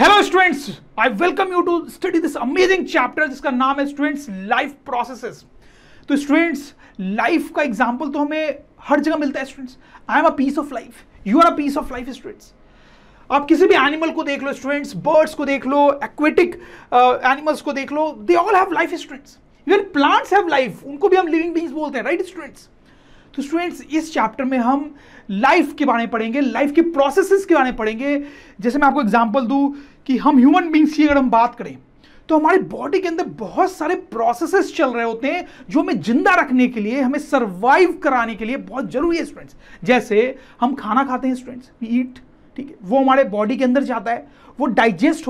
Hello students, I welcome you to study this amazing chapter जिसका नाम है students life processes. तो students life का एग्जांपल तो हमें हर जगह मिलता है। Students I am a piece of life, you are a piece of life. Students आप किसी भी एनिमल को देख लो, स्टूडेंट्स बर्ड्स को देख लो, एक्वेटिक एनिमल्स को देख लो, they all have life. Students even plants have life, उनको भी हम लिविंग बीइंग्स बोलते हैं, राइट स्टूडेंट्स। तो स्टूडेंट्स इस चैप्टर में हम लाइफ के बारे में पढ़ेंगे, लाइफ के प्रोसेसेस के बारे में पढ़ेंगे। जैसे मैं आपको एग्जांपल दूं कि हम ह्यूमन बींग्स की अगर हम बात करें तो हमारी बॉडी के अंदर बहुत सारे प्रोसेसेस चल रहे होते हैं जो हमें जिंदा रखने के लिए, हमें सर्वाइव कराने के लिए बहुत जरूरी है स्टूडेंट्स। जैसे हम खाना खाते हैं स्टूडेंट्स, वी ईट, ठीक है, वो हमारे बॉडी के अंदर जाता है, वो डाइजेस्ट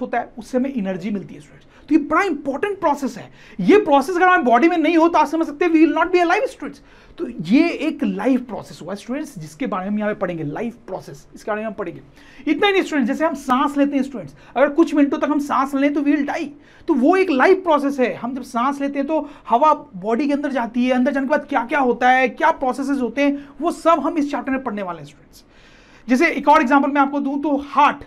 होता है, उससे हमें एनर्जी मिलती है स्टूडेंट्स। तो ये बड़ा इंपॉर्टेंट प्रोसेस है। ये प्रोसेस अगर हमारे बॉडी में नहीं हो तो आप समझ सकते हैं we will not be alive students. तो ये एक लाइफ प्रोसेस हुआ स्टूडेंट्स जिसके बारे में हम यहाँ पे पढ़ेंगे, लाइफ प्रोसेस, इसके बारे में हम पढ़ेंगे। इतना ही नहीं स्टूडेंट्स, जैसे हम सांस लेते हैं स्टूडेंट्स, अगर कुछ मिनटों तक हम सांस लें तो वी विल डाई, तो वो एक लाइफ प्रोसेस है। हम जब सांस लेते हैं तो हवा बॉडी के अंदर जाती है, अंदर जाने के बाद क्या क्या होता है, क्या प्रोसेसेस होते हैं, वो सब हम इस चैप्टर में पढ़ने वाले हैं स्टूडेंट्स। जैसे एक और एग्जांपल मैं आपको दूं तो हार्ट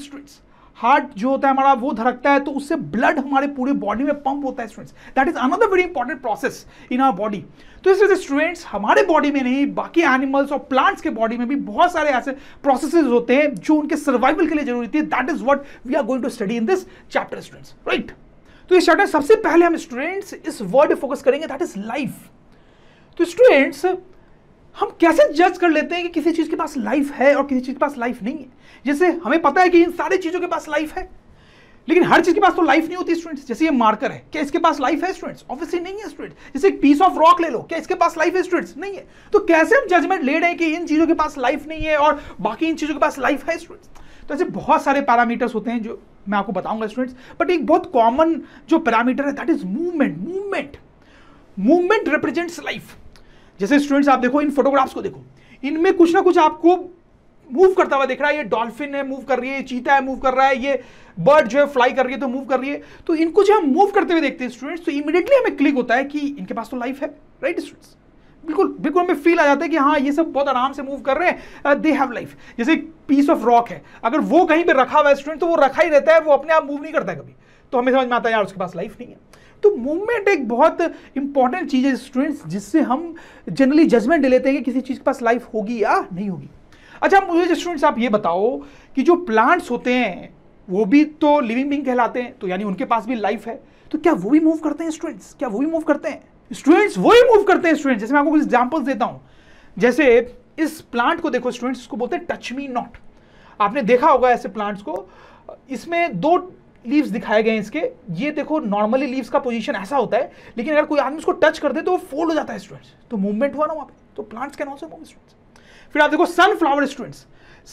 स्टूडेंट्स, हार्ट जो होता है हमारा वो धड़कता है, तो उससे ब्लड हमारे पूरे बॉडी में पंप होता है students. That is another very important process in our body. तो इस वजह से स्टूडेंट्स हमारे बॉडी में नहीं, बाकी एनिमल्स और प्लांट्स के बॉडी में भी बहुत सारे ऐसे प्रोसेसेस होते हैं जो उनके सर्वाइवल के लिए जरूरी थी। That is what we are going to study in this chapter students, right. तो इस चैप्टर सबसे पहले हम स्टूडेंट्स इस वर्ड पर फोकस करेंगे, दैट इज लाइफ। तो स्टूडेंट्स हम कैसे जज कर लेते हैं कि किसी चीज़ के पास लाइफ है और किसी चीज़ के पास लाइफ नहीं है? जैसे हमें पता है कि इन सारी चीज़ों के पास लाइफ है, लेकिन हर चीज़ के पास तो लाइफ नहीं होती स्टूडेंट्स। जैसे ये मार्कर है, क्या इसके पास लाइफ है स्टूडेंट्स? ऑब्वियसली नहीं है स्टूडेंट्स। जैसे एक पीस ऑफ रॉक ले लो, क्या इसके पास लाइफ है स्टूडेंट्स? नहीं है। तो कैसे हम जजमेंट ले रहे हैं कि इन चीज़ों के पास लाइफ नहीं है और बाकी इन चीज़ों के पास लाइफ है स्टूडेंट्स? तो ऐसे बहुत सारे पैरामीटर्स होते हैं जो मैं आपको बताऊंगा स्टूडेंट्स, बट एक बहुत कॉमन जो पैरामीटर है that is movement represents life. जैसे स्टूडेंट्स आप देखो इन फोटोग्राफ्स को देखो, इनमें कुछ ना कुछ आपको मूव करता हुआ दिख रहा है। ये डॉल्फिन है, मूव कर रही है, ये चीता है, मूव कर रहा है, ये बर्ड जो है फ्लाई कर रही है तो मूव कर रही है। तो इनको जब हम मूव करते हुए देखते हैं स्टूडेंट्स तो इमीडिएटली हमें क्लिक होता है कि इनके पास तो लाइफ है, राइट स्टूडेंट्स। बिल्कुल बिल्कुल हमें फील आ जाता है कि हाँ ये सब बहुत आराम से मूव कर रहे हैं, दे हैव लाइफ। जैसे एक पीस ऑफ रॉक है, अगर वो कहीं पर रखा हुआ है स्टूडेंट तो वो रखा ही रहता है, वो अपने आप मूव नहीं करता कभी, तो हमें समझ में आता है यार उसके पास लाइफ नहीं है। तो मूवमेंट एक बहुत इंपॉर्टेंट चीज़ है स्टूडेंट्स जिससे हम जनरली जजमेंट ले लेते हैं कि किसी चीज़ के पास लाइफ होगी या नहीं होगी। अच्छा मुझे स्टूडेंट्स आप ये बताओ कि जो प्लांट्स होते हैं वो भी तो लिविंग बीइंग कहलाते हैं, तो यानी उनके पास भी लाइफ है, तो क्या वो भी मूव करते हैं स्टूडेंट्स? क्या वो भी मूव करते हैं स्टूडेंट्स? वो ही मूव करते हैं स्टूडेंट्स। जैसे मैं आपको कुछ एग्जाम्पल्स देता हूँ। जैसे इस प्लांट को देखो स्टूडेंट्स, इसको बोलते हैं टच मी नॉट। आपने देखा होगा ऐसे प्लांट्स को, इसमें दो लीव्स दिखाए गए हैं इसके। ये देखो नॉर्मली लीव्स का पोजीशन ऐसा होता है, लेकिन अगर कोई आदमी उसको टच कर दे तो वो फोल्ड हो जाता है स्टूडेंट्स, तो मूवमेंट हुआ ना वहाँ पे। तो plants can also move students. फिर आप देखो सनफ्लावर स्टूडेंट्स,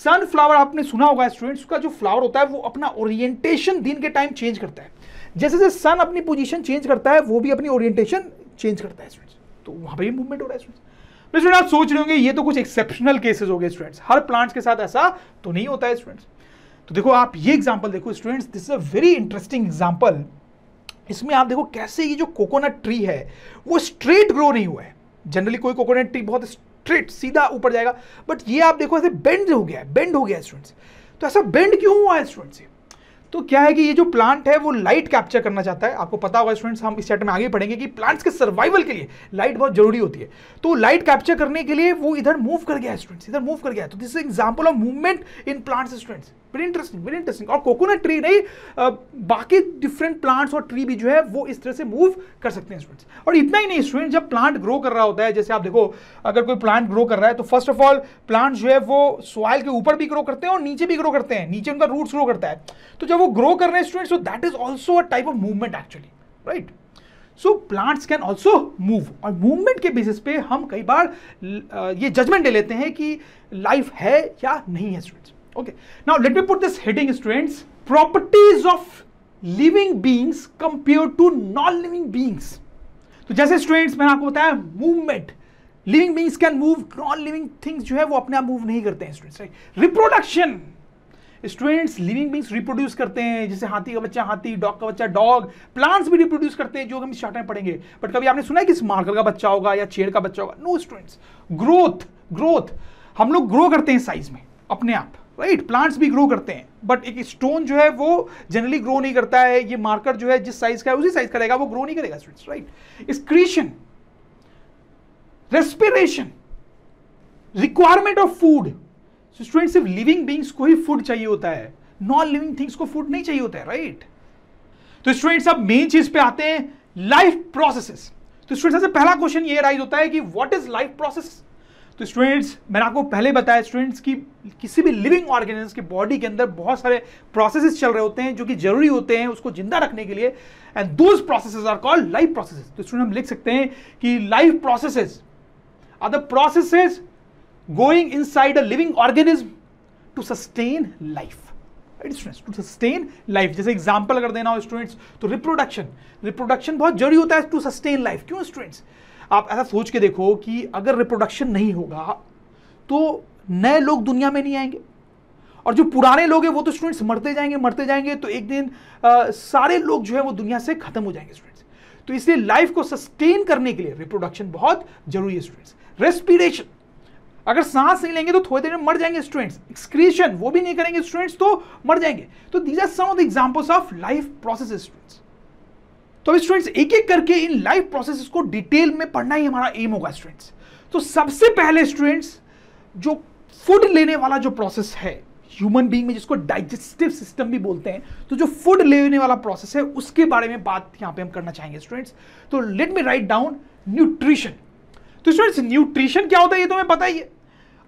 सनफ्लावर आपने सुना होगा स्टूडेंट्स, उसका जो फ्लावर होता है वो अपना ओरिएंटेशन दिन के टाइम चेंज करता है। जैसे जैसे सन अपनी पोजिशन चेंज करता है वो भी अपनी ओरिएंटेशन चेंज करता है स्टूडेंट्स, तो वहाँ पर भी मूवमेंट हो रहा है स्टूडेंट्स। स्टूडेंट आप सोच रहे होंगे ये तो कुछ एक्सेप्शनल केसेज हो गए स्टूडेंट्स, हर प्लांट्स के साथ ऐसा तो नहीं होता है स्टूडेंट्स। तो देखो आप ये एग्जांपल देखो students, this is a very interesting example. इसमें आप देखो कैसे ये जो कोकोनट ट्री है वो स्ट्रेट ग्रो नहीं हुआ है। जनरली कोई कोकोनट ट्री बहुत स्ट्रेट सीधा ऊपर जाएगा, बट ये आप देखो ऐसे बेंड हो गया है स्टूडेंट्स। तो ऐसा बेंड क्यों हुआ है स्टूडेंट्स? तो क्या है कि ये जो प्लांट है वो लाइट कैप्चर करना चाहता है। आपको पता होगा स्टूडेंट्स, हम इस चैप्टर में आगे पढ़ेंगे कि प्लांट्स के सर्वाइवल के लिए लाइट बहुत जरूरी होती है। तो लाइट कैप्चर करने के लिए वो इधर मूव कर गया है स्टूडेंट्स, इधर मूव कर गया है। तो this is example of movement in plants students, very interesting. और कोकोनट ट्री नहीं, बाकी डिफरेंट प्लांट्स और ट्री भी जो है वो इस तरह से मूव कर सकते हैं स्टूडेंट्स। और इतना ही नहीं स्टूडेंट्स, जब प्लांट ग्रो कर रहा होता है, जैसे आप देखो अगर कोई प्लांट ग्रो कर रहा है तो फर्स्ट ऑफ ऑल प्लांट जो है वो सॉइल के ऊपर भी ग्रो करते हैं और नीचे भी ग्रो करते हैं, नीचे उनका रूट्स ग्रो करता है। तो जब वो ग्रो कर रहे हैं students so that is also a type of movement actually, right. So plants can also move, और मूवमेंट के बेसिस पे हम कई बार ये जजमेंट ले लेते हैं कि लाइफ है या नहीं है students. Okay, now let me put this heading students, properties of living beings compared to non-living beings. तो जैसे students मैंने आपको बताया movement, living beings can move, non-living things जो है वो अपने आप move नहीं करते हैं students, right? Reproduction, students living beings reproduce करते हैं, जैसे हाथी का बच्चा हाथी, डॉग का बच्चा डॉग, प्लांट्स भी reproduce करते हैं जो हम इस चैप्टर में पढ़ेंगे। बट कभी आपने सुना है कि इस मार्कर का बच्चा होगा या चेर का बच्चा होगा? नो स्टूडेंट्स, ग्रोथ हम लोग ग्रो करते हैं साइज में अपने आप, राइट, प्लांट्स भी ग्रो करते हैं, बट एक स्टोन जो है वो जनरली ग्रो नहीं करता है, ये मार्कर जो है जिस साइज का है उसी साइज का रहेगा, वो ग्रो नहीं करेगा students, right. Excretion, respiration, requirement of food, students सिर्फ लिविंग बींग्स को ही फूड चाहिए होता है, नॉन लिविंग थिंग्स को फूड नहीं चाहिए होता है, राइट। तो स्टूडेंट्स अब मेन चीज पे आते हैं, लाइफ प्रोसेसेस। तो स्टूडेंट्स सबसे पहला क्वेश्चन ये राइज होता है कि व्हाट इज लाइफ प्रोसेस। तो स्टूडेंट्स मैंने आपको पहले बताया स्टूडेंट्स की किसी भी लिविंग ऑर्गेनिज्म के बॉडी के अंदर बहुत सारे प्रोसेसेस चल रहे होते हैं जो कि जरूरी होते हैं उसको जिंदा रखने के लिए, and those processes are called life processes. तो स्टूडेंट हम लिख सकते हैं कि life processes are the processes going inside a living organism to sustain life, to sustain life. जैसे एग्जांपल अगर देना हो स्टूडेंट्स तो रिप्रोडक्शन, रिप्रोडक्शन बहुत जरूरी होता है टू सस्टेन लाइफ। क्यों स्टूडेंट्स, आप ऐसा सोच के देखो कि अगर रिप्रोडक्शन नहीं होगा तो नए लोग दुनिया में नहीं आएंगे, और जो पुराने लोग हैं वो तो स्टूडेंट्स मरते जाएंगे, मरते जाएंगे, तो एक दिन सारे लोग जो है वो दुनिया से खत्म हो जाएंगे स्टूडेंट्स। तो इसलिए लाइफ को सस्टेन करने के लिए रिप्रोडक्शन बहुत जरूरी है स्टूडेंट्स। रेस्पिरेशन, अगर सांस नहीं लेंगे तो थोड़ी देर में मर जाएंगे स्टूडेंट्स। एक्सक्रीशन, वो भी नहीं करेंगे स्टूडेंट्स तो मर जाएंगे। तो these are some of the examples of life processes students. तो स्टूडेंट्स एक एक करके इन लाइफ प्रोसेसेस को डिटेल में पढ़ना ही हमारा एम होगा स्टूडेंट्स। तो सबसे पहले स्टूडेंट्स जो फूड लेने वाला जो प्रोसेस है ह्यूमन बीइंग में, जिसको डाइजेस्टिव सिस्टम भी बोलते हैं, तो जो फूड लेने वाला प्रोसेस है उसके बारे में बात यहाँ पे हम करना चाहेंगे स्टूडेंट्स। तो let me write down nutrition. तो स्टूडेंट्स न्यूट्रिशन क्या होता है ये तो मैं पता ही है।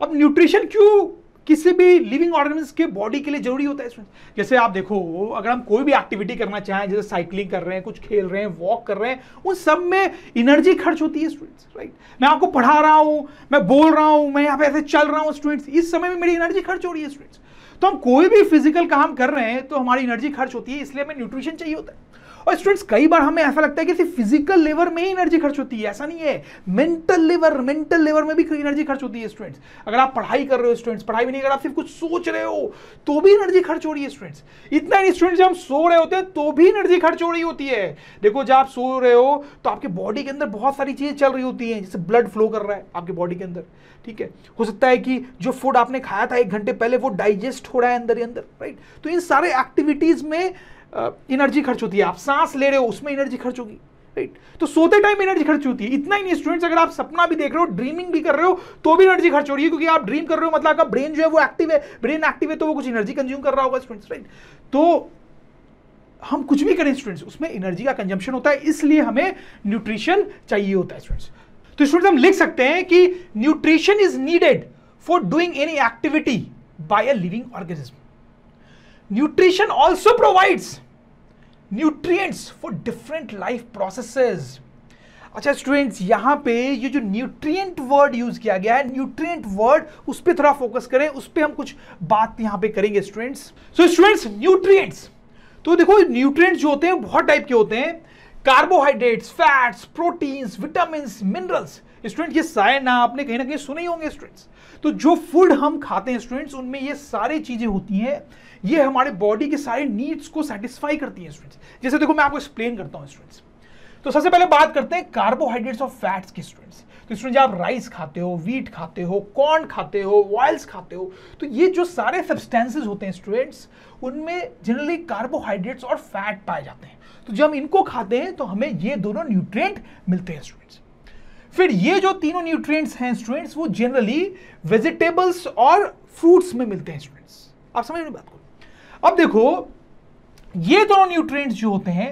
अब न्यूट्रिशन क्यों किसी भी लिविंग ऑर्गेनिज्म के बॉडी के लिए जरूरी होता है स्टूडेंट्स? जैसे आप देखो अगर हम कोई भी एक्टिविटी करना चाहें, जैसे साइकिलिंग कर रहे हैं, कुछ खेल रहे हैं, वॉक कर रहे हैं, उन सब में एनर्जी खर्च होती है स्टूडेंट्स, राइट। मैं आपको पढ़ा रहा हूँ, मैं बोल रहा हूँ, मैं यहाँ पे ऐसे चल रहा हूँ स्टूडेंट्स, इस समय में मेरी एनर्जी खर्च हो रही है स्टूडेंट्स। तो हम कोई भी फिजिकल काम कर रहे हैं तो हमारी एनर्जी खर्च होती है, इसलिए हमें न्यूट्रिशन चाहिए होता है। और स्टूडेंट्स कई बार हमें ऐसा लगता है कि सिर्फ फिजिकल लेवल में ही एनर्जी खर्च होती है, ऐसा नहीं है, मेंटल लेवल में भी एनर्जी खर्च होती है स्टूडेंट्स। अगर आप पढ़ाई कर रहे हो स्टूडेंट्स, पढ़ाई भी नहीं कर, आप सिर्फ कुछ सोच रहे हो तो भी एनर्जी खर्च हो रही है स्टूडेंट्स। इतना नहीं स्टूडेंट्स जब हम सो रहे होते हैं तो भी एनर्जी खर्च हो रही होती है। देखो जब आप सो रहे हो तो आपके बॉडी के अंदर बहुत सारी चीजें चल रही होती हैं, जैसे ब्लड फ्लो कर रहा है आपके बॉडी के अंदर, ठीक है। हो सकता है कि जो फूड आपने खाया था 1 घंटे पहले वो डाइजेस्ट हो रहा है अंदर ही अंदर, राइट। तो इन सारे एक्टिविटीज में एनर्जी खर्च होती है। आप सांस ले रहे हो उसमें एनर्जी खर्च होगी, राइट। तो सोते टाइम एनर्जी खर्च होती है। इतना ही नहीं स्टूडेंट्स अगर आप सपना भी देख रहे हो, ड्रीमिंग भी कर रहे हो तो भी एनर्जी खर्च हो रही है, क्योंकि आप ड्रीम कर रहे हो मतलब आपका ब्रेन जो है वो एक्टिव है, ब्रेन एक्टिव है तो वो कुछ एनर्जी कंज्यूम कर रहा होगा स्टूडेंट्स, राइट। तो हम कुछ भी करें स्टूडेंट्स उसमें एनर्जी का कंजम्पशन होता है, इसलिए हमें न्यूट्रिशन चाहिए होता है स्टूडेंट्स। तो स्टूडेंट्स हम लिख सकते हैं कि nutrition is needed for doing any activity by a living organism. Nutrition also provides nutrients for different life processes. अच्छा स्टूडेंट्स यहाँ पे ये जो न्यूट्रिएंट वर्ड यूज किया गया है, न्यूट्रिएंट वर्ड उस पर थोड़ा फोकस करें, उस पर हम कुछ बात यहाँ पे करेंगे स्टूडेंट्स। सो स्टूडेंट्स न्यूट्रिएंट्स, तो देखो न्यूट्रिएंट्स जो होते हैं बहुत टाइप के होते हैं, carbohydrates, fats, proteins, vitamins, minerals. Student ये सारे ना आपने कहीं ना कहीं सुने ही होंगे स्टूडेंट्स। तो जो फूड हम खाते हैं स्टूडेंट्स उनमें ये सारी चीजें होती हैं, ये हमारे बॉडी के सारे नीड्स को सेटिस्फाई करती हैं स्टूडेंट्स। जैसे देखो मैं आपको एक्सप्लेन करता हूँ स्टूडेंट्स। तो सबसे पहले बात करते हैं कार्बोहाइड्रेट्स और फैट्स की स्टूडेंट्स। तो स्टूडेंट्स आप राइस खाते हो, व्हीट खाते हो, कॉर्न खाते हो, ऑयल्स खाते हो, तो ये जो सारे सब्सटेंसेस होते हैं स्टूडेंट्स उनमें जनरली कार्बोहाइड्रेट्स और फैट पाए जाते हैं। तो जब हम इनको खाते हैं तो हमें ये दोनों न्यूट्रिएंट मिलते हैं स्टूडेंट्स। फिर ये जो तीनों न्यूट्रिएंट्स हैं स्टूडेंट्स वो जनरली वेजिटेबल्स और फ्रूट्स में मिलते हैं स्टूडेंट्स। आप समझ रहे हो बात को? अब देखो ये दोनों न्यूट्रिएंट्स जो होते हैं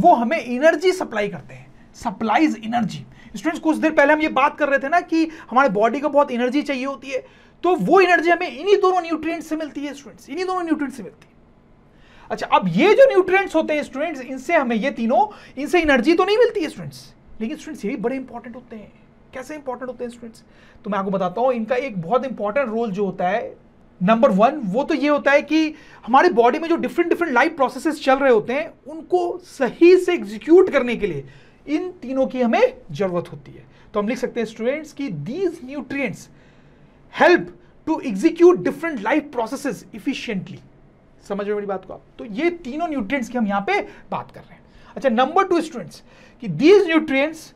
वो हमें एनर्जी सप्लाई करते हैं, सप्लाइज एनर्जी। स्टूडेंट्स कुछ देर पहले हम ये बात कर रहे थे ना कि हमारे बॉडी को बहुत एनर्जी चाहिए होती है, तो वो एनर्जी हमें इन्हीं दोनों न्यूट्रिएंट्स से मिलती है स्टूडेंट्स, इन्हीं दोनों न्यूट्रिएंट्स से मिलती है। अच्छा अब ये जो न्यूट्रिएंट्स होते हैं स्टूडेंट्स इनसे हमें ये तीनों, इनसे एनर्जी तो नहीं मिलती है स्टूडेंट्स, लेकिन स्टूडेंट्स ये भी बड़े इंपॉर्टेंट होते हैं। कैसे इंपॉर्टेंट होते हैं स्टूडेंट्स? तो मैं आपको बताता हूँ इनका एक बहुत इंपॉर्टेंट रोल जो होता है, नंबर 1 वो तो ये होता है कि हमारे बॉडी में जो डिफरेंट लाइफ प्रोसेसेस चल रहे होते हैं उनको सही से एग्जीक्यूट करने के लिए इन तीनों की हमें जरूरत होती है। तो हम लिख सकते हैं स्टूडेंट्स कि these nutrients help to execute different life processes efficiently. समझ रहे हो मेरी बात को आप? तो ये तीनों न्यूट्रिएंट्स की हम यहाँ पे बात कर रहे हैं। अच्छा नंबर 2 स्टूडेंट्स कि these nutrients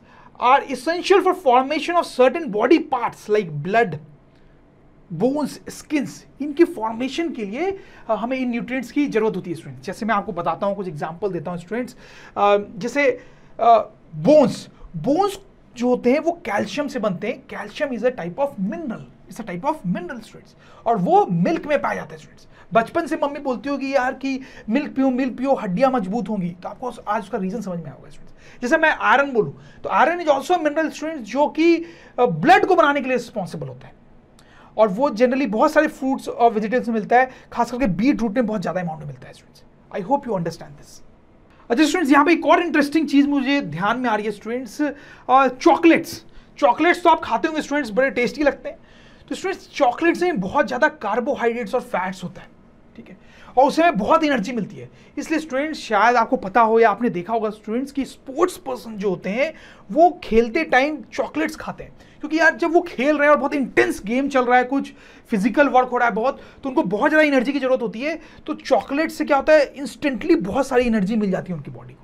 are essential for formation of certain body parts like blood, bones, skins, इनकी फॉर्मेशन के लिए हमें इन न्यूट्रिएंट्स की जरूरत होती है स्टूडेंट्स। जैसे मैं आपको बताता हूँ, कुछ एग्जांपल देता हूँ स्टूडेंट्स। जैसे बोन्स जो होते हैं वो कैल्शियम से बनते हैं। Calcium is a type of mineral, it's a type of mineral students, और वो मिल्क में पाया जाता है स्टूडेंट्स। बचपन से मम्मी बोलती होगी यार कि मिल्क पियो हड्डियाँ मजबूत होंगी, तो आपको आज उसका रीजन समझ में आएगा स्टूडेंट्स। जैसे मैं आयरन बोलूँ तो iron is also mineral students, जो कि ब्लड को बनाने के लिए रिस्पॉन्सिबल होता है, और वो जनरली बहुत सारे फ्रूट्स और वेजिटेबल्स में मिलता है, खास करके बीट रूट में बहुत ज़्यादा अमाउंट में मिलता है students. I hope you understand this. अच्छा स्टूडेंट्स, यहाँ पे एक और इंटरेस्टिंग चीज़ मुझे ध्यान में आ रही है स्टूडेंट्स, चॉकलेट्स तो आप खाते होंगे स्टूडेंट्स, बड़े टेस्टी लगते हैं। तो स्टूडेंट्स चॉकलेट्स में बहुत ज़्यादा कार्बोहाइड्रेट्स और फैट्स होता है, ठीक है, और उसमें बहुत एनर्जी मिलती है। इसलिए स्टूडेंट्स शायद आपको पता हो या आपने देखा होगा स्टूडेंट्स कि स्पोर्ट्स पर्सन जो होते हैं वो खेलते टाइम चॉकलेट्स खाते हैं, क्योंकि यार जब वो खेल रहे हैं और बहुत इंटेंस गेम चल रहा है, कुछ फिजिकल वर्क हो रहा है बहुत, तो उनको बहुत ज़्यादा एनर्जी की जरूरत होती है। तो चॉकलेट से क्या होता है, इंस्टेंटली बहुत सारी एनर्जी मिल जाती है उनकी बॉडी को।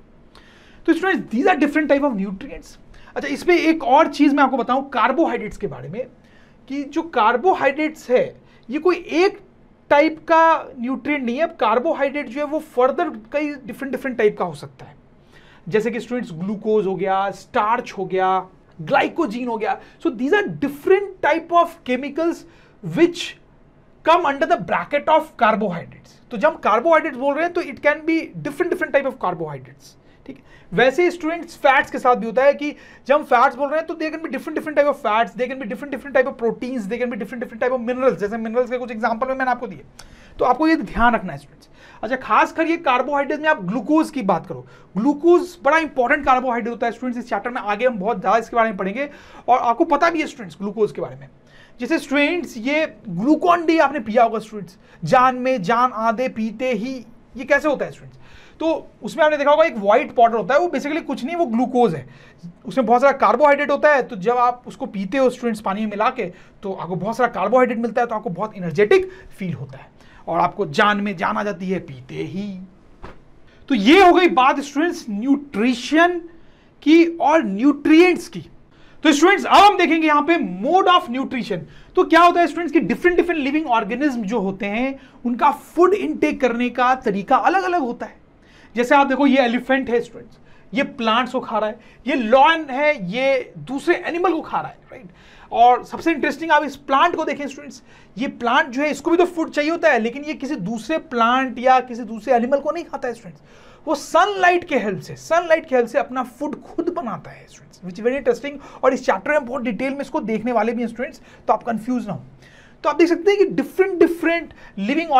तो students these are different type of nutrients. अच्छा इसमें एक और चीज़ मैं आपको बताऊँ कार्बोहाइड्रेट्स के बारे में, कि जो कार्बोहाइड्रेट्स है ये कोई एक टाइप का न्यूट्रिएंट नहीं है। अब कार्बोहाइड्रेट जो है वो फर्दर कई डिफरेंट टाइप का हो सकता है, जैसे कि स्टूडेंट्स ग्लूकोज हो गया, स्टार्च हो गया, ग्लाइकोजीन हो गया। So these are different type of chemicals which come under the bracket of carbohydrates. तो जब हम कार्बोहाइड्रेट्स बोल रहे हैं तो it can be different type of carbohydrates, ठीक है। वैसे स्टूडेंट्स फैट्स के साथ भी होता है कि जब हम फैट्स बोल रहे हैं तो they can be different type of fats, they can be different type of proteins, they can be different type of minerals. जैसे मिनरल्स के कुछ एग्जांपल में मैंने आपको दिए, तो आपको ये ध्यान रखना है स्टूडेंट्स। अच्छा खासकर ये कार्बोहाइड्रेट में आप ग्लूकोज की बात करो, ग्लूकोज बड़ा इंपॉर्टेंट कार्बोहाइड्रेट होता है स्टूडेंट्स। इस चैप्टर में आगे हम बहुत ज़्यादा इसके बारे में पढ़ेंगे, और आपको पता भी है स्टूडेंट्स ग्लूकोज के बारे में। जैसे स्टूडेंट्स ये ग्लूकॉन डी आपने पिया होगा स्टूडेंट्स, जान में जान आधे पीते ही, ये कैसे होता है स्टूडेंट्स? तो उसमें आपने देखा होगा एक वाइट पाउडर होता है, वो बेसिकली कुछ नहीं, वो ग्लूकोज है। उसमें बहुत सारा कार्बोहाइड्रेट होता है, तो जब आप उसको पीते हो स्टूडेंट्स पानी में मिला के, तो आपको बहुत सारा कार्बोहाइड्रेट मिलता है, तो आपको बहुत एनर्जेटिक फील होता है और आपको जान में जान आ जाती है पीते ही। तो ये हो गई बात स्टूडेंट्स न्यूट्रिशन की और न्यूट्रिएंट्स की। तो स्टूडेंट्स अब हम देखेंगे यहाँ पे मोड ऑफ न्यूट्रिशन। तो क्या होता है स्टूडेंट्स कि डिफरेंट लिविंग ऑर्गेनिज्म जो होते हैं उनका फूड इनटेक करने का तरीका अलग अलग होता है। जैसे आप देखो ये एलिफेंट है स्टूडेंट्स, ये प्लांट्स को खा रहा है, ये लॉन है, ये दूसरे एनिमल को खा रहा है, राइट। और सबसे इंटरेस्टिंग आप इस प्लांट को देखें स्टूडेंट्स, ये प्लांट जो है इसको भी तो फूड चाहिए होता है, लेकिन ये किसी दूसरे प्लांट या किसी दूसरे एनिमल को नहीं खाता है स्टूडेंट्स, वो सनलाइट के हेल्प से अपना फूड खुद बनाता है students, which is very interesting. और इस चैप्टर में बहुत डिटेल में इसको देखने वाले भी हैं स्टूडेंट्स, तो आप कंफ्यूज ना हो। तो आप देख सकते हैं कि डिफरेंट लिविंग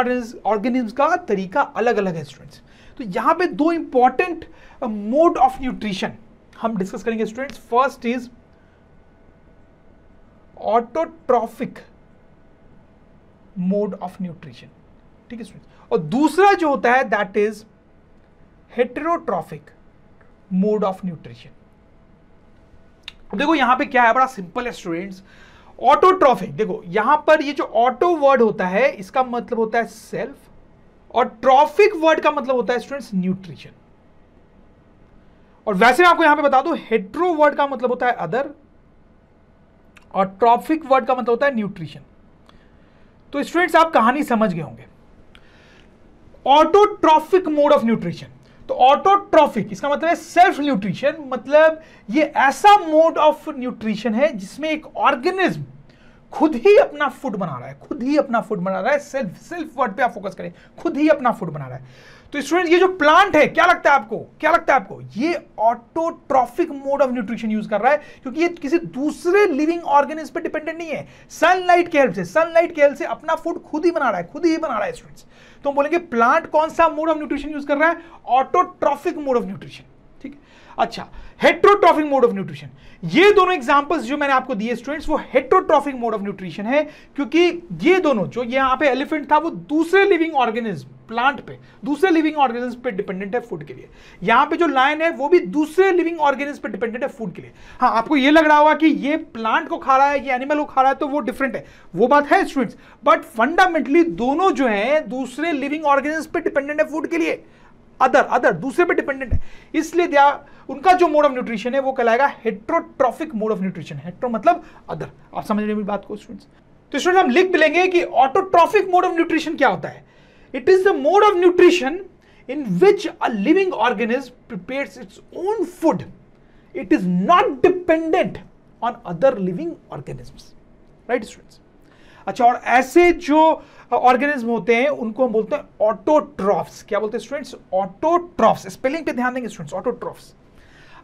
ऑर्गेनिज्म का तरीका अलग अलग है स्टूडेंट्स। तो यहाँ पे दो इंपॉर्टेंट मोड ऑफ न्यूट्रिशन हम डिस्कस करेंगे students. First is autotrophic mode of nutrition, ठीक है स्टूडेंट्स, और दूसरा जो होता है that is heterotrophic mode of nutrition. देखो यहाँ पे क्या है, बड़ा सिंपल है स्टूडेंट्स। ऑटोट्रॉफिक, देखो यहाँ पर ये जो ऑटो वर्ड होता है इसका मतलब होता है सेल्फ, और ट्रॉफिक वर्ड का मतलब होता है स्टूडेंट्स न्यूट्रिशन। और वैसे मैं आपको यहां पे बता दूं हेट्रो वर्ड का मतलब होता है अदर, और ट्रॉफिक वर्ड का मतलब होता है न्यूट्रिशन। तो स्टूडेंट्स आप कहानी समझ गए होंगे। ऑटोट्रॉफिक मोड ऑफ न्यूट्रिशन, तो ऑटोट्रॉफिक इसका मतलब है सेल्फ न्यूट्रिशन, मतलब ये ऐसा मोड ऑफ न्यूट्रिशन है जिसमें एक ऑर्गेनिज्म खुद ही अपना फूड बना रहा है। सेल्फ वर्ड पे आप फोकस करें, खुद ही अपना फूड बना रहा है। तो स्टूडेंट्स ये जो प्लांट है क्या लगता है आपको ये autotrophic mode of nutrition use कर रहा है, क्योंकि ये किसी दूसरे लिविंग ऑर्गेनिज्म पे डिपेंडेंट नहीं है, सनलाइट के हेल्प से अपना फूड खुद ही बना रहा है स्टूडेंट्स। तो हम बोलेंगे प्लांट कौन सा मोड ऑफ न्यूट्रिशन यूज कर रहा है, ऑटोट्रॉफिक मोड ऑफ न्यूट्रिशन, ठीक है। अच्छा हेट्रोट्रॉफिक मोड ऑफ न्यूट्रिशन, ये दोनों एग्जांपल्स जो मैंने आपको दिए स्टूडेंट्स वो हेट्रोट्रॉफिक मोड ऑफ न्यूट्रिशन है, क्योंकि ये दोनों जो यहाँ पे एलिफेंट था वो दूसरे लिविंग ऑर्गेनिज्म प्लांट पे डिपेंडेंट है फूड के लिए। यहाँ पे जो लायन है वो भी दूसरे लिविंग ऑर्गेनिज्म पे डिपेंडेंट है फूड के लिए। हाँ आपको ये लग रहा होगा कि ये प्लांट को खा रहा है, ये एनिमल को खा रहा है, तो वो डिफरेंट है, वो बात है स्टूडेंट्स, बट फंडामेंटली दोनों जो है दूसरे लिविंग ऑर्गेनिज्म पे डिपेंडेंट है फूड के लिए, अदर दूसरे पे डिपेंडेंट है, इसलिए दिया उनका जो मोड ऑफ न्यूट्रिशन है वो कहलाएगा heterotrophic mode of nutrition. Hetero मतलब अदर, आप समझ रहे हैं मेरी बात को स्टूडेंट्स। तो स्टूडेंट हम लिख लेंगे कि ऑटोट्रॉफिक मोड ऑफ न्यूट्रिशन क्या होता है. It is the mode of nutrition in which a living organism prepares its own food. It is not dependent on other living organisms, right students. अच्छा, और ऐसे जो ऑर्गेनिज्म होते हैं उनको हम बोलते हैं ऑटोट्रॉफ्स. क्या बोलते हैं स्टूडेंट्स? ऑटोट्रॉफ्स. स्पेलिंग पे ध्यान देंगे स्टूडेंट्स, ऑटोट्रॉफ्स.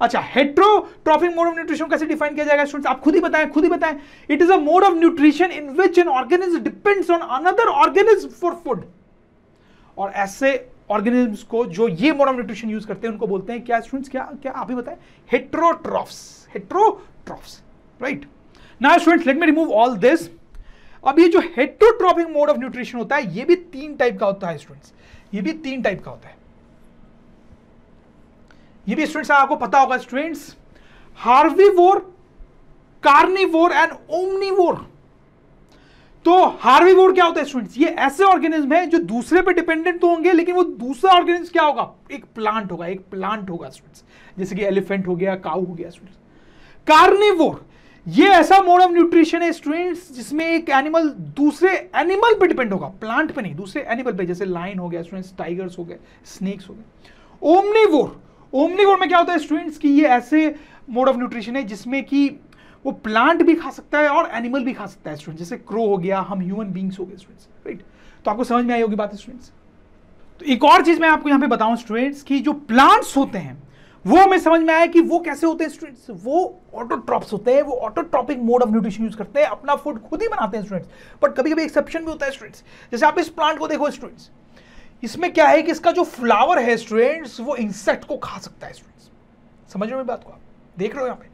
अच्छा, हेट्रोट्रॉफिक मोड ऑफ न्यूट्रिशन कैसे डिफाइन किया जाएगा स्टूडेंट्स? आप खुद ही बताएं, खुद ही बताएं. It is a mode of nutrition in which an organism depends on another organism for food. और ऐसे ऑर्गेनिज्म्स को जो ये मोड ऑफ न्यूट्रिशन यूज करते हैं उनको बोलते हैं क्या स्टूडेंट्स? क्या क्या आप ही बताएं, heterotrophs. Heterotrophs, right. Now students let me remove all this. अब ये जो हेट्रोट्रॉफिक मोड ऑफ न्यूट्रिशन होता है ये भी तीन टाइप का होता है स्टूडेंट्स. ये भी तीन टाइप का होता है. ये भी स्टूडेंट्स आपको पता होगा स्टूडेंट्स, हार्वीवोर, कार्निवोर एंड ओमनीवोर. तो हार्वीवोर क्या होता है स्टूडेंट्स? ये ऐसे ऑर्गेनिज्म है जो दूसरे पे डिपेंडेंट तो होंगे लेकिन वो दूसरा ऑर्गेनिज्म क्या होगा? एक प्लांट होगा, एक प्लांट होगा स्टूडेंट्स, जैसे कि एलिफेंट हो गया, काऊ हो गया स्टूडेंट्स. कार्निवोर ये ऐसा मोड ऑफ न्यूट्रिशन है स्टूडेंट्स जिसमें एक एनिमल दूसरे एनिमल पे डिपेंड होगा, प्लांट पे नहीं, दूसरे एनिमल पे, जैसे लाइन हो गया स्टूडेंट्स, टाइगर्स हो गए, स्नेक्स हो गए. ओमनीवोर, ओमनीवोर में क्या होता है स्टूडेंट्स कि ये ऐसे मोड ऑफ न्यूट्रिशन है जिसमें कि वो प्लांट भी खा सकता है और एनिमल भी खा सकता है स्टूडेंट्स, जैसे क्रो हो गया, हम ह्यूमन बींग्स हो गए स्टूडेंट्स, राइट. तो आपको समझ में आई होगी बात स्टूडेंट्स. तो एक और चीज मैं आपको यहाँ पे बताऊँ स्टूडेंट्स कि जो प्लांट्स होते हैं वो हमें समझ में आया कि वो कैसे होते हैं स्टूडेंट्स, वो ऑटोट्रॉप्स होते हैं, वो autotrophic mode of nutrition use करते हैं, अपना फूड खुद ही बनाते हैं स्टूडेंट्स. बट कभी कभी एक्सेप्शन भी होता है स्टूडेंट्स, जैसे आप इस प्लांट को देखो स्टूडेंट्स, इसमें क्या है कि इसका जो फ्लावर है स्टूडेंट्स वो इंसेक्ट को खा सकता है स्टूडेंट्स. समझ रहे हो बात को? आप देख रहे हो यहाँ पे.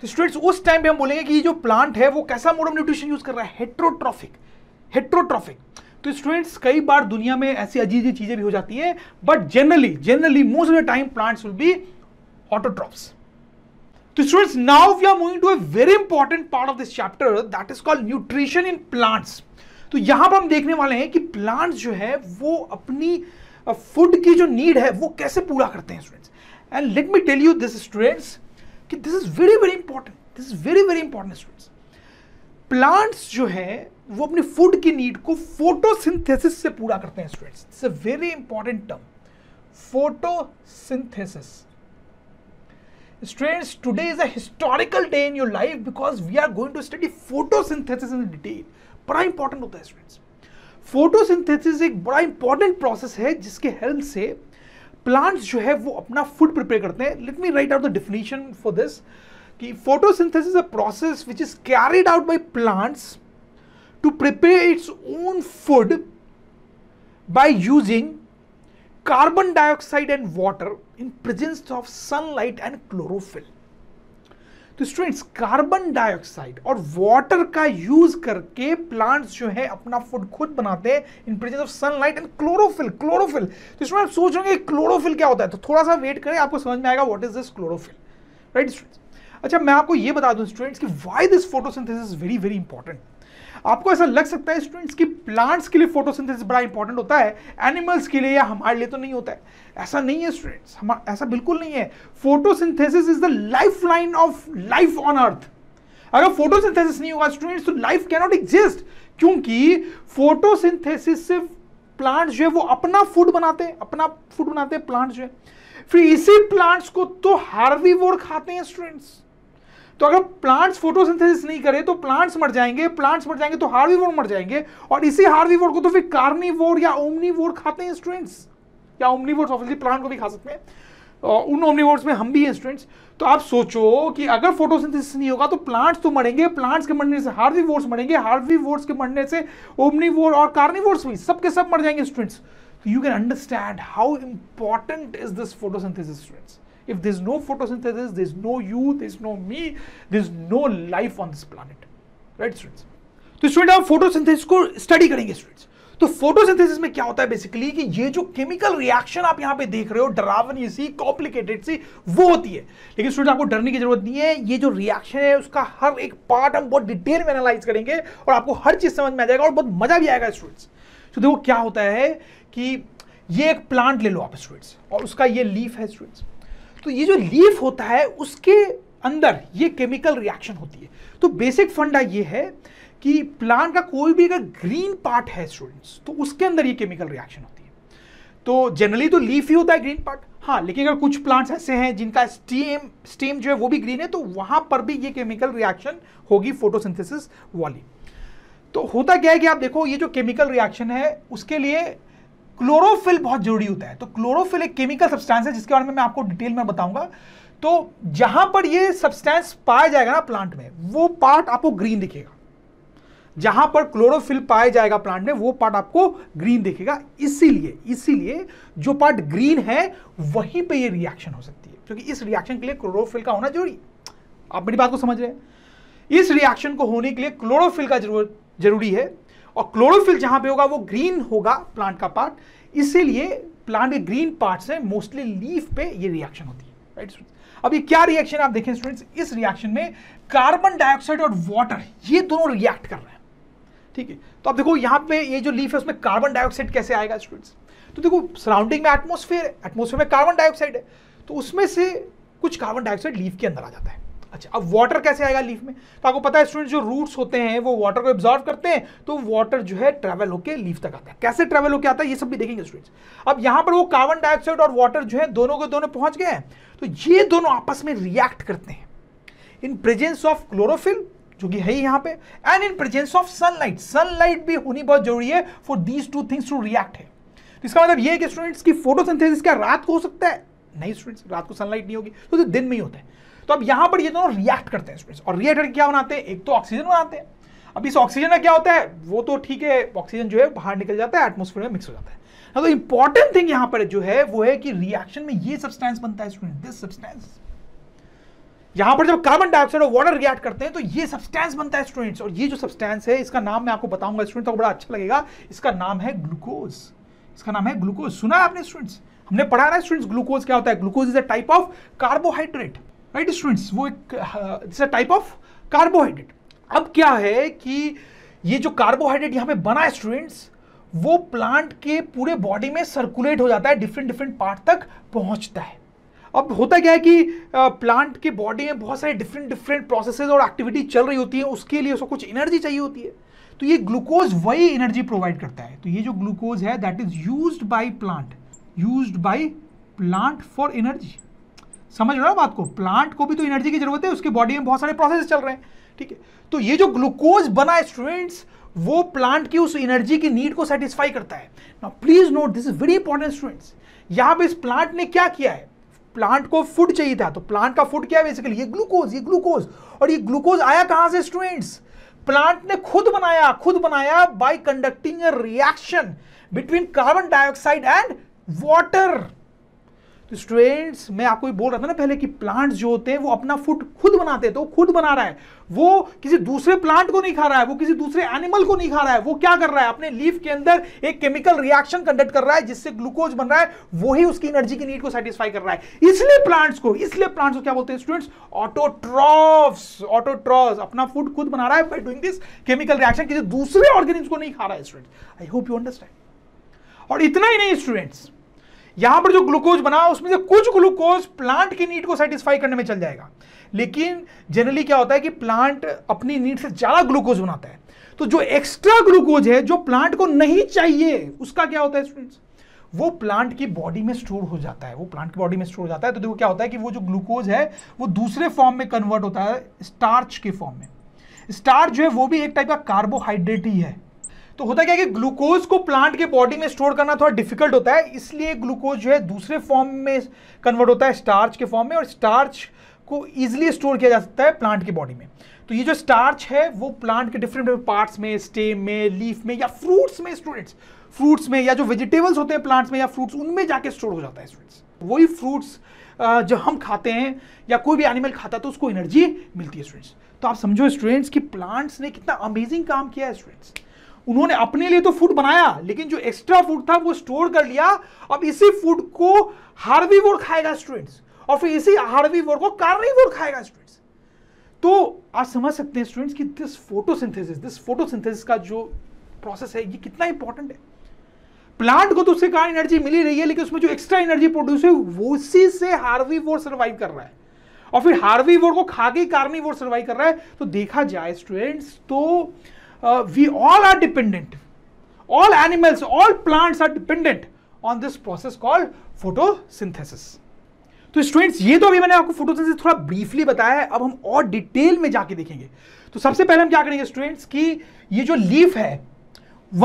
तो स्टूडेंट्स उस टाइम पे हम बोलेंगे कि ये जो प्लांट है वो कैसा मोड ऑफ न्यूट्रिशन यूज कर रहा है? हेट्रोट्रॉफिक. हेट्रोट्रॉफिक. तो स्टूडेंट्स कई बार दुनिया में ऐसी अजीब चीजें भी हो जाती है but generally most of the time plants will be autotrophs. So students, now we are moving to a very important part of this chapter that is called nutrition in plants. तो यहाँ पर हम देखने वाले हैं कि plants जो है वो अपनी food की जो need है वो कैसे पूरा करते हैं students. And let me tell you this students कि this is very very important. This is very very important students. Plants जो है वो अपनी food की need को photosynthesis से पूरा करते हैं students. It's a very important term. Photosynthesis. Students, today is a historical day in your life because we are going to study photosynthesis in detail. बड़ा important होता है students. Photosynthesis एक बड़ा important process है जिसके help से plants जो है वो अपना food prepare करते हैं. Let me write out the definition for this. कि photosynthesis is a process which is carried out by plants to prepare its own food by using carbon dioxide and water in presence of sunlight and chlorophyll. तो students carbon dioxide और water का use करके plants जो है अपना food खुद बनाते हैं in presence of sunlight and chlorophyll. Chlorophyll तो स्टूडेंट्स सोच रहे होंगे क्लोरोफिल क्या होता है, तो थोड़ा सा वेट करें आपको समझ में आएगा what is this chlorophyll, right students. अच्छा मैं आपको ये बता दूं स्टूडेंट्स कि why this photosynthesis is very very important. आपको ऐसा लग सकता है स्टूडेंट्स कि प्लांट्स के लिए फोटोसिंथेसिस बड़ा इंपॉर्टेंट होता है, एनिमल्स के लिए या हमारे लिए तो नहीं होता है. ऐसा नहीं है स्टूडेंट्स, हमारा ऐसा बिल्कुल नहीं है. Photosynthesis is the lifeline of life on earth. अगर फोटोसिंथेसिस नहीं होगा स्टूडेंट्स तो लाइफ कैन नॉट एग्जिस्ट, क्योंकि फोटोसिंथेसिस से प्लांट्स जो है वो अपना फूड बनाते हैं, अपना फूड बनाते हैं प्लांट्स जो है. फिर इसी प्लांट्स को तो हार्वीवोर खाते हैं स्टूडेंट्स. तो अगर प्लांट्स फोटोसिंथेसिस नहीं करे तो प्लांट्स मर जाएंगे, प्लांट्स मर जाएंगे तो हार्वीवोर मर जाएंगे, और इसी हार्वीवोर को तो फिर कार्निवोर या ओमनीवोर खाते हैं स्टूडेंट्स, या ओमनीवोर्स ऑब्वियसली प्लांट को भी खा सकते हैं और उन ओमनीवोर्स में हम भी हैं स्टूडेंट्स. तो आप सोचो कि अगर फोटोसिंथेसिस नहीं होगा तो प्लांट्स तो मरेंगे, प्लांट्स के मरने से हार्वीवोर्स मरेंगे, हार्वीवोर्स के मरने से ओमनीवोर और कार्निवोर्स भी सबके सब मर जाएंगे स्टूडेंट्स. तो you can understand how important is this photosynthesis students. If there is no photosynthesis, there is no you, there is no me, there is no life on this planet, right students? तो student आप photosynthesis को study करेंगे students. तो photosynthesis में क्या होता है basically कि ये जो केमिकल रिएक्शन आप यहाँ पे देख रहे हो डरावनी सी, कॉम्प्लिकेटेड सी, वो होती है. लेकिन स्टूडेंट आपको डरने की जरूरत नहीं है. ये जो रिएक्शन है उसका हर एक पार्ट हम बहुत डिटेल में एनालाइज करेंगे और आपको हर चीज समझ में आ जाएगा और बहुत मजा भी आएगा स्टूडेंट्स. तो देखो क्या होता है कि ये एक प्लांट ले लो आप स्टूडेंट्स और उसका ये लीफ है स्टूडेंट्स. तो ये जो लीफ होता है उसके अंदर ये केमिकल रिएक्शन होती है. तो बेसिक फंडा ये है कि प्लांट का कोई भी अगर ग्रीन पार्ट है स्टूडेंट्स तो उसके अंदर ये केमिकल रिएक्शन होती है। तो जनरली तो लीफ ही होता है ग्रीन पार्ट, हाँ, लेकिन अगर कुछ प्लांट्स ऐसे हैं जिनका स्टेम जो है वो भी ग्रीन है तो वहाँ पर भी ये केमिकल रिएक्शन होगी फोटोसिंथेसिस वाली। तो होता क्या है कि आप देखो ये जो केमिकल रिएक्शन है उसके लिए क्लोरोफिल बहुत जरूरी होता है। तो क्लोरोफिल एक केमिकल सब्सटेंस है जिसके बारे में मैं आपको डिटेल में बताऊंगा। तो जहां पर ये सब्सटेंस पाया जाएगा ना प्लांट में, वो पार्ट आपको ग्रीन दिखेगा। जहां पर क्लोरोफिल पाया जाएगा प्लांट में वो पार्ट आपको ग्रीन दिखेगा। इसीलिए जो पार्ट ग्रीन है वहीं पे ये रिएक्शन हो सकती है, क्योंकि इस रिएक्शन के लिए क्लोरोफिल का होना जरूरी। आप मेरी बात को समझ रहे हैं, इस रिएक्शन को होने के लिए क्लोरोफिल का जरूरी है और क्लोरोफिल जहां पे होगा वो ग्रीन होगा प्लांट का पार्ट। इसीलिए प्लांट के ग्रीन पार्ट से मोस्टली लीफ पे ये रिएक्शन होती है, राइट स्टूडेंट्स। अब ये क्या रिएक्शन आप देखें स्टूडेंट्स, इस रिएक्शन में कार्बन डाइऑक्साइड और वाटर ये दोनों रिएक्ट कर रहे हैं, ठीक है। तो आप देखो यहाँ पे ये जो लीफ है उसमें कार्बन डाइऑक्साइड कैसे आएगा स्टूडेंट्स, तो देखो सराउंडिंग में एटमोस्फेयर में कार्बन डाइऑक्साइड है तो उसमें से कुछ कार्बन डाइऑक्साइड लीफ के अंदर आ जाता है। अच्छा, अब वाटर कैसे आएगा लीफ में, तो आपको पता है स्टूडेंट्स जो रूट्स होते हैं वो वाटर को एब्जॉर्व करते हैं, तो वाटर जो है ट्रैवल होकर लीफ तक आता है। कैसे ट्रैवल होकर आता है ये सब भी देखेंगे स्टूडेंट्स। अब यहाँ पर वो कार्बन डाइऑक्साइड और वाटर जो है दोनों के दोनों पहुंच गए हैं, तो ये दोनों आपस में रिएक्ट करते हैं इन प्रेजेंस ऑफ क्लोरोफिल जो कि है यहाँ पे and in presence of sunlight. Sunlight भी होनी बहुत जरूरी है for these two things to react है। तो इसका मतलब ये है कि स्टूडेंट्स की फोटोसिंथेसिस क्या रात को हो सकता है? नहीं स्टूडेंट्स, रात को सनलाइट नहीं होगी तो दिन में ही होता है। तो अब यहां पर ये दोनों रिएक्ट करते हैं स्टूडेंट्स और रिएक्ट करके क्या बनाते हैं, एक तो ऑक्सीजन बनाते हैं। अब इस ऑक्सीजन का क्या होता है, वो तो ठीक है ऑक्सीजन जो है बाहर निकल जाता है एटमॉस्फेयर में मिक्स हो जाता है। तो इंपॉर्टेंट थिंग यहां पर जो है वो है कि रिएक्शन में ये सब्सटेंस बनता है स्टूडेंट्स, दिस सब्सटेंस। यहां पर जब कार्बन डाइऑक्साइड और वाटर रिएक्ट करते हैं तो ये सब्सटेंस बनता है स्टूडेंट्स, और ये जो सब्सटेंस है इसका नाम मैं आपको बताऊंगा स्टूडेंट्स, आपको बड़ा अच्छा लगेगा। इसका नाम है ग्लूकोज। इसका नाम है ग्लूकोज। सुना है आपने स्टूडेंट्स, हमने पढ़ा ना स्टूडेंट्स ग्लूकोज क्या होता है। Glucose is a type of carbohydrate, right students, वो एक टाइप ऑफ कार्बोहाइड्रेट। अब क्या है कि ये जो कार्बोहाइड्रेट यहाँ पे बना है स्टूडेंट्स वो प्लांट के पूरे बॉडी में सर्कुलेट हो जाता है, डिफरेंट पार्ट तक पहुँचता है। अब होता क्या है कि प्लांट के बॉडी में बहुत सारे डिफरेंट प्रोसेसेस और एक्टिविटी चल रही होती है, उसके लिए उसको कुछ एनर्जी चाहिए होती है, तो ये ग्लूकोज वही एनर्जी प्रोवाइड करता है। तो ये जो ग्लूकोज है that is used by plant for energy. समझ रहे हो बात को, प्लांट को भी तो एनर्जी की जरूरत है, उसके बॉडी में बहुत सारे प्रोसेस चल रहे हैं, ठीक है। तो ये जो ग्लूकोज बना है स्टूडेंट्स वो प्लांट की उस एनर्जी की नीड को सेटिस्फाई करता है। Now please note this is very important students, यहाँ पे इस प्लांट ने क्या किया है, प्लांट को फूड चाहिए था, तो प्लांट का फूड क्या है बेसिकली ये ग्लूकोज। और ये ग्लूकोज आया कहाँ से स्टूडेंट्स, प्लांट ने खुद बनाया by conducting a reaction between carbon dioxide and water. तो स्टूडेंट्स मैं आपको ये बोल रहा था ना पहले कि प्लांट्स जो होते हैं वो अपना फूड खुद बनाते हैं, तो खुद बना रहा है, वो किसी दूसरे प्लांट को नहीं खा रहा है, वो किसी दूसरे एनिमल को नहीं खा रहा है, वो क्या कर रहा है अपने लीफ के अंदर एक केमिकल रिएक्शन कंडक्ट कर रहा है जिससे ग्लूकोज बन रहा है, वही उसकी एनर्जी की नीड को सेटिस्फाई कर रहा है। इसलिए प्लांट्स को क्या बोलते हैं स्टूडेंट्स, ऑटोट्रॉफ्स। अपना फूड खुद बना रहा है by doing this chemical reaction, किसी दूसरे ऑर्गेनिज्म को नहीं खा रहा है students. I hope you understand. और इतना ही नहीं स्टूडेंट्स, यहां पर जो ग्लूकोज बना उसमें से कुछ ग्लूकोज प्लांट की नीड को सेटिस्फाई करने में चल जाएगा, लेकिन जनरली क्या होता है कि प्लांट अपनी नीड से ज्यादा ग्लूकोज बनाता है, तो जो एक्स्ट्रा ग्लूकोज है जो प्लांट को नहीं चाहिए उसका क्या होता है स्टूडेंट्स, वो प्लांट की बॉडी में स्टोर हो जाता है। तो देखो क्या होता है कि वो जो ग्लूकोज है वो दूसरे फॉर्म में कन्वर्ट होता है स्टार्च के फॉर्म में। स्टार्च जो है वो भी एक टाइप का कार्बोहाइड्रेट ही है। तो होता क्या है कि ग्लूकोज को प्लांट के बॉडी में स्टोर करना थोड़ा डिफिकल्ट होता है, इसलिए ग्लूकोज जो है दूसरे फॉर्म में कन्वर्ट होता है स्टार्च के फॉर्म में, और स्टार्च को इजीली स्टोर किया जा सकता है प्लांट की बॉडी में। तो ये जो स्टार्च है वो प्लांट के डिफरेंट पार्ट्स में, स्टेम में, लीफ में या फ्रूट्स में स्टूडेंट्स, फ्रूट्स में या जो वेजिटेबल्स होते हैं प्लांट्स में या फ्रूट्स, उनमें जाके स्टोर हो जाता है स्टूडेंट्स। वही फ्रूट्स जो हम खाते हैं या कोई भी एनिमल खाता है तो उसको एनर्जी मिलती है स्टूडेंट्स। तो आप समझो स्टूडेंट्स कि प्लांट्स ने कितना अमेजिंग काम किया है स्टूडेंट्स। उन्होंने अपने लिए तो फूड बनाया, लेकिन जो एक्स्ट्रा फूड था वो स्टोर कर लिया। अब इसी फूड को हार्बीवोर खाएगा स्टूडेंट्स, और फिर इसी हार्बीवोर को कार्निवोर खाएगा स्टूडेंट्स। तो आप समझ सकते हैं स्टूडेंट्स कि दिस फोटोसिंथेसिस का जो प्रोसेस है ये कितना इंपॉर्टेंट है। प्लांट को तो उससे कारण एनर्जी मिल ही रही है, लेकिन उसमें जो एक्स्ट्रा एनर्जी प्रोड्यूस हुई वो उसी से हार्बीवोर सर्वाइव कर रहा है, और फिर हार्बीवोर को खा के कार्निवोर सर्वाइव कर रहा है। तो देखा जाए स्टूडेंट्स तो we all are dependent. All animals, all plants are dependent on this process called photosynthesis. तो स्टूडेंट्स ये तो अभी मैंने आपको फोटोसिंथेसिस थोड़ा ब्रीफली बताया है, अब हम और डिटेल में जाके देखेंगे। तो सबसे पहले हम क्या करेंगे स्टूडेंट्स कि ये जो लीफ है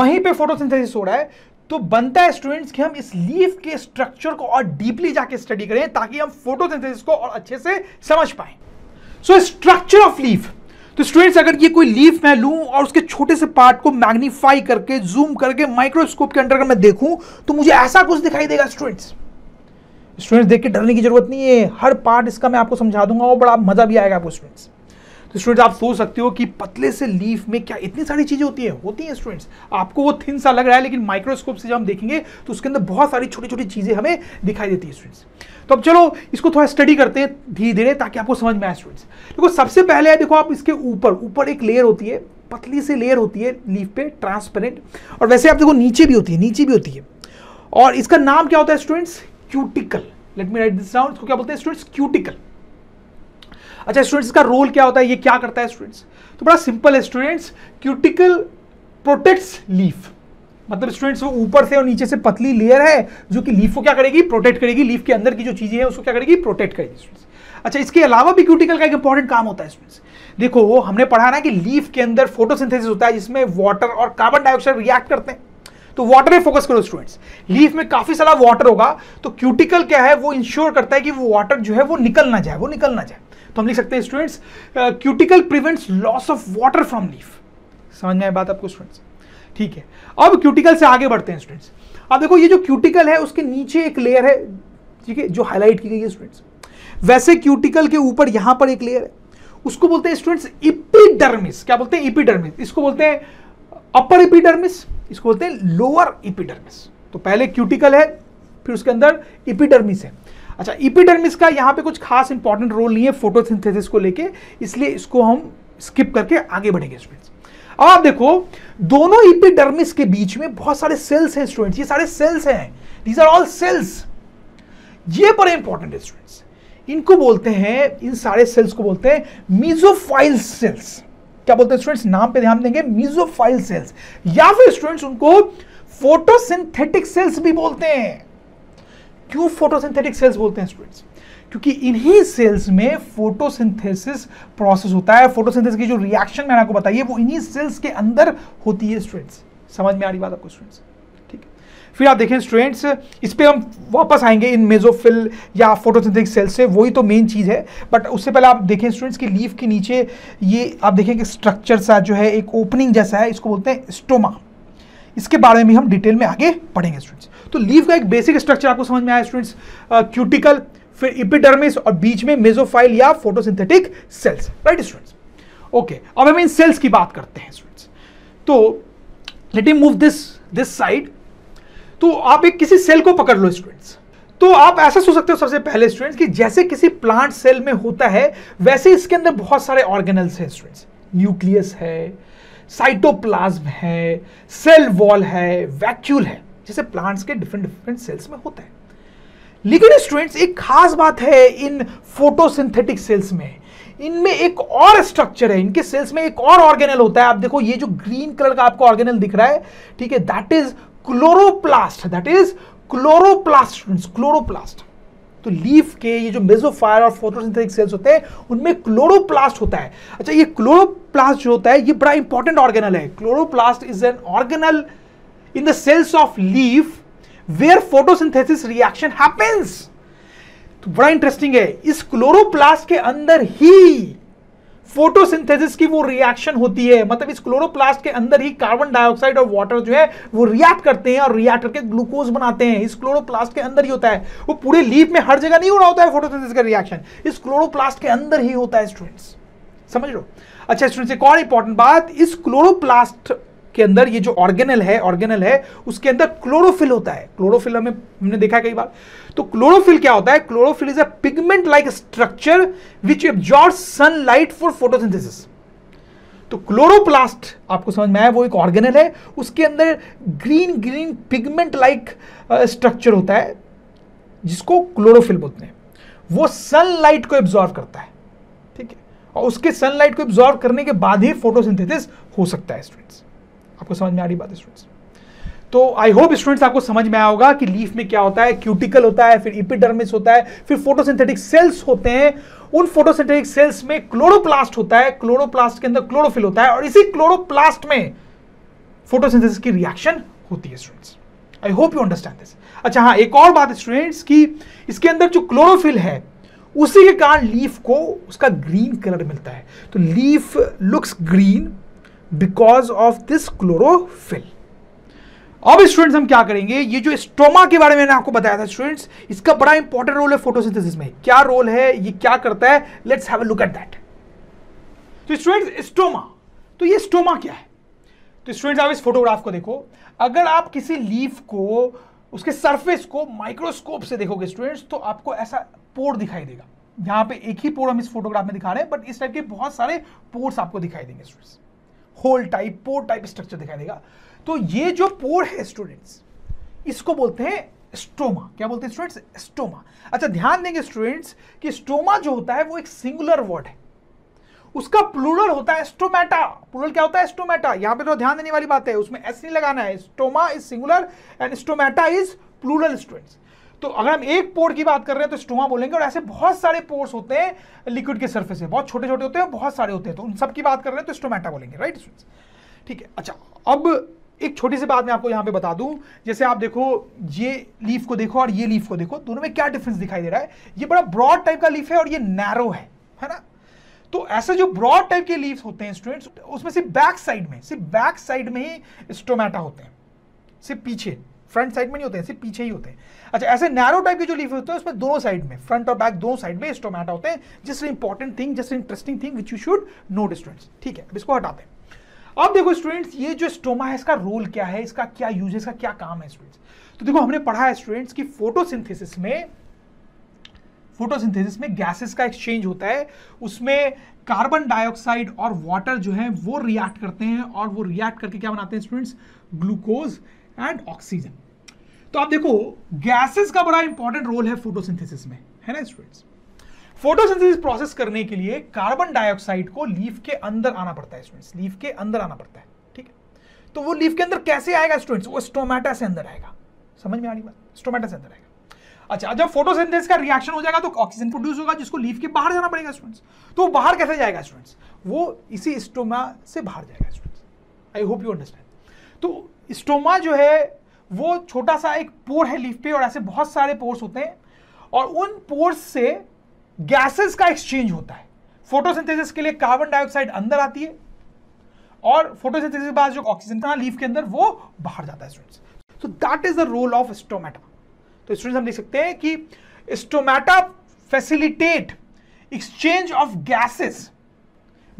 वहीं पे फोटोसिंथेसिस हो रहा है, तो बनता है स्टूडेंट्स कि हम इस लीफ के स्ट्रक्चर को और डीपली जाके स्टडी करें ताकि हम फोटोसिंथेसिस को और अच्छे से समझ पाए। सो स्ट्रक्चर ऑफ लीफ, तो स्टूडेंट्स अगर ये कोई लीफ मैं लूँ और उसके छोटे से पार्ट को मैग्नीफाई करके जूम करके माइक्रोस्कोप के अंडर अगर मैं देखूँ तो मुझे ऐसा कुछ दिखाई देगा। स्टूडेंट्स देख के डरने की जरूरत नहीं है, हर पार्ट इसका मैं आपको समझा दूंगा और बड़ा मजा भी आएगा आपको स्टूडेंट्स। तो स्टूडेंट्स आप सोच सकते हो कि पतले से लीफ में क्या इतनी सारी चीज़ें होती हैं स्टूडेंट्स। आपको वो थिन सा लग रहा है लेकिन माइक्रोस्कोप से जब हम देखेंगे तो उसके अंदर बहुत सारी छोटी छोटी चीज़ें हमें दिखाई देती है स्टूडेंट्स। तो अब चलो इसको थोड़ा स्टडी करते हैं धीरे धीरे ताकि आपको समझ में आए स्टूडेंट्स। देखो सबसे पहले है, देखो आप इसके ऊपर एक लेयर होती है, पतली से लेयर होती है लीफ पे ट्रांसपेरेंट, और वैसे आप देखो नीचे भी होती है, और इसका नाम क्या होता है students? Cuticle. Let me write this down. इसको क्या बोलते हैं स्टूडेंट्स? क्यूटिकल। अच्छा स्टूडेंट्स इसका रोल क्या होता है, ये क्या करता है स्टूडेंट्स? तो बड़ा सिंपल है स्टूडेंट्स, क्यूटिकल प्रोटेक्ट्स लीफ। मतलब स्टूडेंट्स वो ऊपर से और नीचे से पतली लेयर है जो कि लीफ को क्या करेगी? प्रोटेक्ट करेगी। लीफ के अंदर की जो चीजें हैं उसको क्या करेगी? प्रोटेक्ट करेगी स्टूडेंट्स। अच्छा इसके अलावा भी क्यूटिकल का एक इंपॉर्टेंट काम होता है स्टूडेंट्स। देखो हमने पढ़ा ना कि लीफ के अंदर फोटोसिंथेसिस होता है जिसमें वाटर और कार्बन डाइऑक्साइड रिएक्ट करते हैं। तो वाटर पे फोकस करो स्टूडेंट्स, लीफ में काफी सारा वाटर होगा तो क्यूटिकल क्या है वो इंश्योर करता है कि वो वाटर जो है वो निकल ना जाए। तो हम लिख सकते हैं students cuticle prevents loss of water from leaf. समझ में आई बात आपको स्टूडेंट्स? ठीक है, अब क्यूटिकल से आगे बढ़ते हैं स्टूडेंट्स। अब देखो ये जो क्यूटिकल है उसके नीचे एक लेयर है, ठीक है, जो हाईलाइट की गई है स्टूडेंट्स। वैसे क्यूटिकल के ऊपर यहां पर एक लेयर है, उसको बोलते हैं स्टूडेंट्स एपिडर्मिस। क्या बोलते हैं? एपिडर्मिस। इसको बोलते हैं अपर एपिडर्मिस, इसको बोलते हैं लोअर एपिडर्मिस। तो पहले क्यूटिकल है फिर उसके अंदर एपिडर्मिस है। अच्छा एपिडर्मिस का यहाँ पे कुछ खास इंपॉर्टेंट रोल नहीं है फोटोसिंथेसिस को लेके, इसलिए इसको हम स्किप करके आगे बढ़ेंगे स्टूडेंट्स। अब आप देखो दोनों एपिडर्मिस के बीच में बहुत सारे सेल्स हैं स्टूडेंट्स। ये सारे सेल्स हैं, दीज आर ऑल सेल्स। ये बड़े इंपॉर्टेंट है स्टूडेंट्स, इनको बोलते हैं, इन सारे सेल्स को बोलते हैं मेसोफाइल सेल्स। क्या बोलते हैं स्टूडेंट्स? नाम पे ध्यान देंगे, मेसोफाइल सेल्स, या फिर स्टूडेंट्स उनको फोटोसिंथेटिक सेल्स भी बोलते हैं। क्यों फोटोसिंथेटिक सेल्स बोलते हैं स्टूडेंट्स? क्योंकि इन्हीं सेल्स में फोटोसिंथेसिस प्रोसेस होता है। फोटोसिंथेसिस की जो रिएक्शन मैंने आपको बताई है वो इन्हीं सेल्स के अंदर होती है स्टूडेंट्स। समझ में आ रही बात आपको स्टूडेंट्स? ठीक है, फिर आप देखें स्टूडेंट्स, इस पर हम वापस आएंगे इन मेसोफिल या फोटोसिंथेटिक सेल्स से, वही तो मेन चीज़ है। बट उससे पहले आप देखें स्टूडेंट्स कि लीफ के नीचे ये आप देखें कि स्ट्रक्चर सा जो है एक ओपनिंग जैसा है, इसको बोलते हैं स्टोमा। इसके बारे में भी हम डिटेल में आगे पढ़ेंगे स्टूडेंट्स। तो लीफ का एक बेसिक स्ट्रक्चर आपको समझ में आया स्टूडेंट्स, क्यूटिकल फिर एपिडर्मिस और बीच में मेसोफाइल या photosynthetic cells, right students? Okay, अब हम इन सेल्स की बात करते हैं स्टूडेंट्स। तो let me move this side. तो आप एक किसी सेल को पकड़ लो स्टूडेंट्स, तो आप ऐसा सोच सकते हो सबसे पहले स्टूडेंट्स कि जैसे किसी प्लांट सेल में होता है वैसे इसके अंदर बहुत सारे ऑर्गेनल्स हैं स्टूडेंट्स। न्यूक्लियस है, साइटोप्लाज्म है, सेल वॉल है, वैक्यूल है, जैसे प्लांट्स के डिफरेंट सेल्स में होता है। लेकिन स्टूडेंट्स एक खास बात है इन फोटोसिंथेटिक सेल्स में, इनमें एक और स्ट्रक्चर है, इनके सेल्स में एक और ऑर्गेनल होता है। आप देखो ये जो ग्रीन कलर का आपको ऑर्गेनल दिख रहा है, ठीक है, दैट इज क्लोरोप्लास्ट। क्लोरोप्लास्ट। तो लीफ के ये जो मेसोफाइल और फोटोसिंथेटिक सेल्स होते हैं उनमें क्लोरोप्लास्ट होता है। अच्छा ये क्लोरोप्लास्ट जो होता है ये बड़ा इंपॉर्टेंट ऑर्गेनल है। Chloroplast is an organelle in the cells of leaf where photosynthesis reaction happens. तो बड़ा इंटरेस्टिंग है, इस क्लोरोप्लास्ट के अंदर ही फोटोसिंथेसिस की वो रिएक्शन होती है। मतलब इस क्लोरोप्लास्ट के अंदर ही कार्बन डाइऑक्साइड और वाटर जो है वो रिएक्ट करते हैं और रिएक्ट करके ग्लूकोज बनाते हैं। इस क्लोरोप्लास्ट के अंदर ही होता है, वो पूरे लीफ में हर जगह नहीं हो रहा होता है फोटोसिंथेसिस का रिएक्शन, इस क्लोरोप्लास्ट के अंदर ही होता है स्टूडेंट्स, समझ लो। अच्छा स्टूडेंट्स एक और इंपॉर्टेंट बात, इस क्लोरोप्लास्ट के अंदर ये जो ऑर्गेनल है उसके अंदर क्लोरोफिल होता है। क्लोरोफिल हमने देखा है कई बार। तो क्लोरोफिल क्या होता है? Chlorophyll is a pigment like structure which absorbs sunlight for photosynthesis. तो क्लोरोप्लास्ट आपको समझ में आया वो एक ऑर्गेनल है, उसके अंदर ग्रीन पिगमेंट लाइक स्ट्रक्चर होता है जिसको क्लोरोफिल बोलते हैं। वो सनलाइट को एब्जॉर्ब करता है, ठीक है, और उसके सनलाइट को एब्जॉर्व करने के बाद ही फोटोसिंथेसिस हो सकता है। स्टूडेंट्स आपको समझ में आ रही बात है स्टूडेंट्स? तो आई होप स्टूडेंट्स आपको समझ में आया होगा कि लीफ में क्या होता है, क्यूटिकल होता है, फिर एपिडर्मिस होता है, फिर फोटोसिंथेटिक सेल्स होते हैं। उन फोटोसिंथेटिक सेल्स में क्लोरोप्लास्ट होता है, क्लोरोप्लास्ट के अंदर क्लोरोफिल होता है और इसी क्लोरोप्लास्ट में फोटोसिंथेसिस की रिएक्शन होती है students. I hope you understand this. अच्छा हाँ, एक और बात स्टूडेंट्स की इसके अंदर जो क्लोरोफिल है उसी के कारण लीफ को उसका ग्रीन कलर मिलता है। तो leaf looks green because of this chlorophyll. अब स्टूडेंट्स हम क्या करेंगे, ये जो स्टोमा के बारे में मैंने आपको बताया था स्टूडेंट्स, इसका बड़ा इंपॉर्टेंट रोल है फोटोसिंथेसिस में। क्या रोल है, ये क्या करता है, let's have a look at that. तो स्टूडेंट्स स्टोमा, तो ये स्टोमा क्या है? तो स्टूडेंट्स आप इस फोटोग्राफ को देखो, अगर आप किसी लीफ को उसके सरफेस को माइक्रोस्कोप से देखोगे स्टूडेंट्स तो आपको ऐसा पोर दिखाई देगा। यहाँ पे एक ही पोर हम इस फोटोग्राफ में दिखा रहे हैं, बट इस टाइप के बहुत सारे पोर्स आपको दिखाई देंगे students, hole type pore type structure दिखाई देगा। तो ये जो पोर है स्टूडेंट्स इसको बोलते हैं स्टोमा। क्या बोलते हैं स्टूडेंट्स? स्टोमा। अच्छा ध्यान देंगे स्टूडेंट्स कि स्टोमा जो होता है वो एक सिंगुलर वर्ड है, उसका प्लूरल होता है स्टोमेटा। प्लूरल क्या होता है? स्टोमेटा। यहाँ पे तो ध्यान देने वाली बात है, उसमें एस नहीं लगाना है। Stoma is singular and stomata is plural students. तो अगर हम एक पोर की बात कर रहे हैं तो स्टोमा बोलेंगे, और ऐसे बहुत सारे पोर्स होते हैं लिक्विड के सरफेस पे, बहुत छोटे छोटे होते हैं, बहुत सारे होते हैं, तो उन सब की बात कर रहे हैं तो स्टोमेटा बोलेंगे, राइट स्टूडेंट्स? ठीक है। अच्छा अब एक छोटी सी बात मैं आपको यहाँ पे बता दूं, जैसे आप देखो ये लीफ को देखो और ये लीफ को देखो, दोनों में क्या डिफरेंस दिखाई दे रहा है? ये बड़ा ब्रॉड टाइप का लीफ है और ये नैरो है ना? तो ऐसे जो ब्रॉड टाइप के लीव्स होते हैं स्टूडेंट्स उसमें सिर्फ बैक साइड में ही स्टोमेटा होते हैं, सिर्फ पीछे, फ्रंट साइड में नहीं होते हैं, सिर्फ पीछे ही होते हैं। अच्छा ऐसे नैरो टाइप के जो लीफ होते हैं उसमें दोनों साइड में, फ्रंट और बैक दोनों साइड में स्टोमेटा होते हैं। Just important thing, just interesting thing which you should note students. ठीक है, अब इसको हटाते हैं। अब देखो स्टूडेंट्स ये जो स्टोमा है इसका रोल क्या है, इसका क्या यूज है, इसका क्या काम है स्टूडेंट्स? तो देखो हमने पढ़ा है स्टूडेंट्स की फोटोसिंथेसिस में गैसेस का एक्सचेंज होता है, उसमें कार्बन डाइऑक्साइड और वाटर जो है वो रिएक्ट करते हैं और वो रिएक्ट करके क्या बनाते हैं स्टूडेंट्स? Glucose and oxygen. तो आप देखो गैसेस का बड़ा इंपॉर्टेंट रोल है फोटोसिंथेसिस में, है ना स्टूडेंट्स? फोटोसिंथेसिस प्रोसेस करने के लिए कार्बन डाइऑक्साइड को लीफ के अंदर आना पड़ता है स्टूडेंट्स, लीफ के अंदर आना पड़ता है। ठीक है, तो वो लीफ के अंदर कैसे आएगा स्टूडेंट्स? वो स्टोमेटा से अंदर आएगा। समझ में आ रही बात? स्टोमेटा से अंदर आएगा। अच्छा जब फोटोसिंथेसिस का रिएक्शन हो जाएगा तो ऑक्सीजन प्रोड्यूस होगा जिसको लीफ के बाहर जाना पड़ेगा स्टूडेंट्स। तो बाहर कैसे जाएगा स्टूडेंट्स? वो इसी स्टोमा से बाहर जाएगा students. I hope you understand. तो स्टोमा जो है वो छोटा सा एक पोर है लीफ पे और ऐसे बहुत सारे पोर्स होते हैं और उन पोर्स से गैसेस का एक्सचेंज होता है। फोटोसिंथेसिस के लिए कार्बन डाइऑक्साइड अंदर आती है और फोटोसिंथेसिस के बाद जो ऑक्सीजन था लीफ के अंदर वो बाहर जाता है students. So that is the role of stomata. तो स्टूडेंट्स हम देख सकते हैं कि stomata facilitate exchange of gases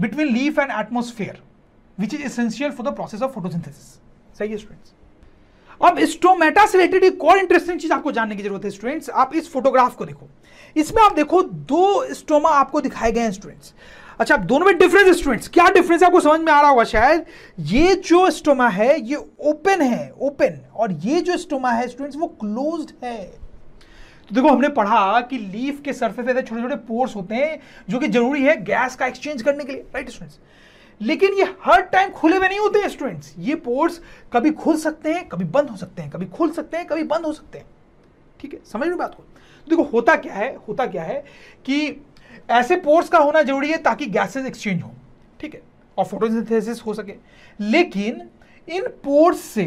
between leaf and atmosphere which is essential for the process of photosynthesis. सही है स्टूडेंट्स? अब स्टोमेटा से रिलेटेड एक और इंटरेस्टिंग चीज आपको जानने की जरूरत है स्टूडेंट्स। आप इस फोटोग्राफ को देखो, इसमें आप देखो दो स्टोमा आपको दिखाए गए हैं स्टूडेंट्स। अच्छा आप दोनों में डिफरेंस स्टूडेंट्स, क्या डिफरेंस है आपको समझ में आ रहा होगा शायद। ये जो स्टोमा है ये ओपन है, ओपन, और ये जो स्टोमा है स्टूडेंट्स वो क्लोज्ड है। तो देखो हमने पढ़ा कि लीफ के सरफेस पे छोटे छोटे पोर्स होते हैं जो कि जरूरी है गैस का एक्सचेंज करने के लिए, राइट स्टूडेंट्स? लेकिन ये हर टाइम खुले हुए नहीं होते हैं स्टूडेंट्स। ये पोर्स कभी खुल सकते हैं, कभी बंद हो सकते हैं, कभी खुल सकते हैं, कभी बंद हो सकते हैं। ठीक है, समझ लो बात को। देखो होता क्या है कि ऐसे पोर्स का होना जरूरी है ताकि गैसेस एक्सचेंज हो, ठीक है, और फोटोसिंथेसिस हो सके। लेकिन इन पोर्स से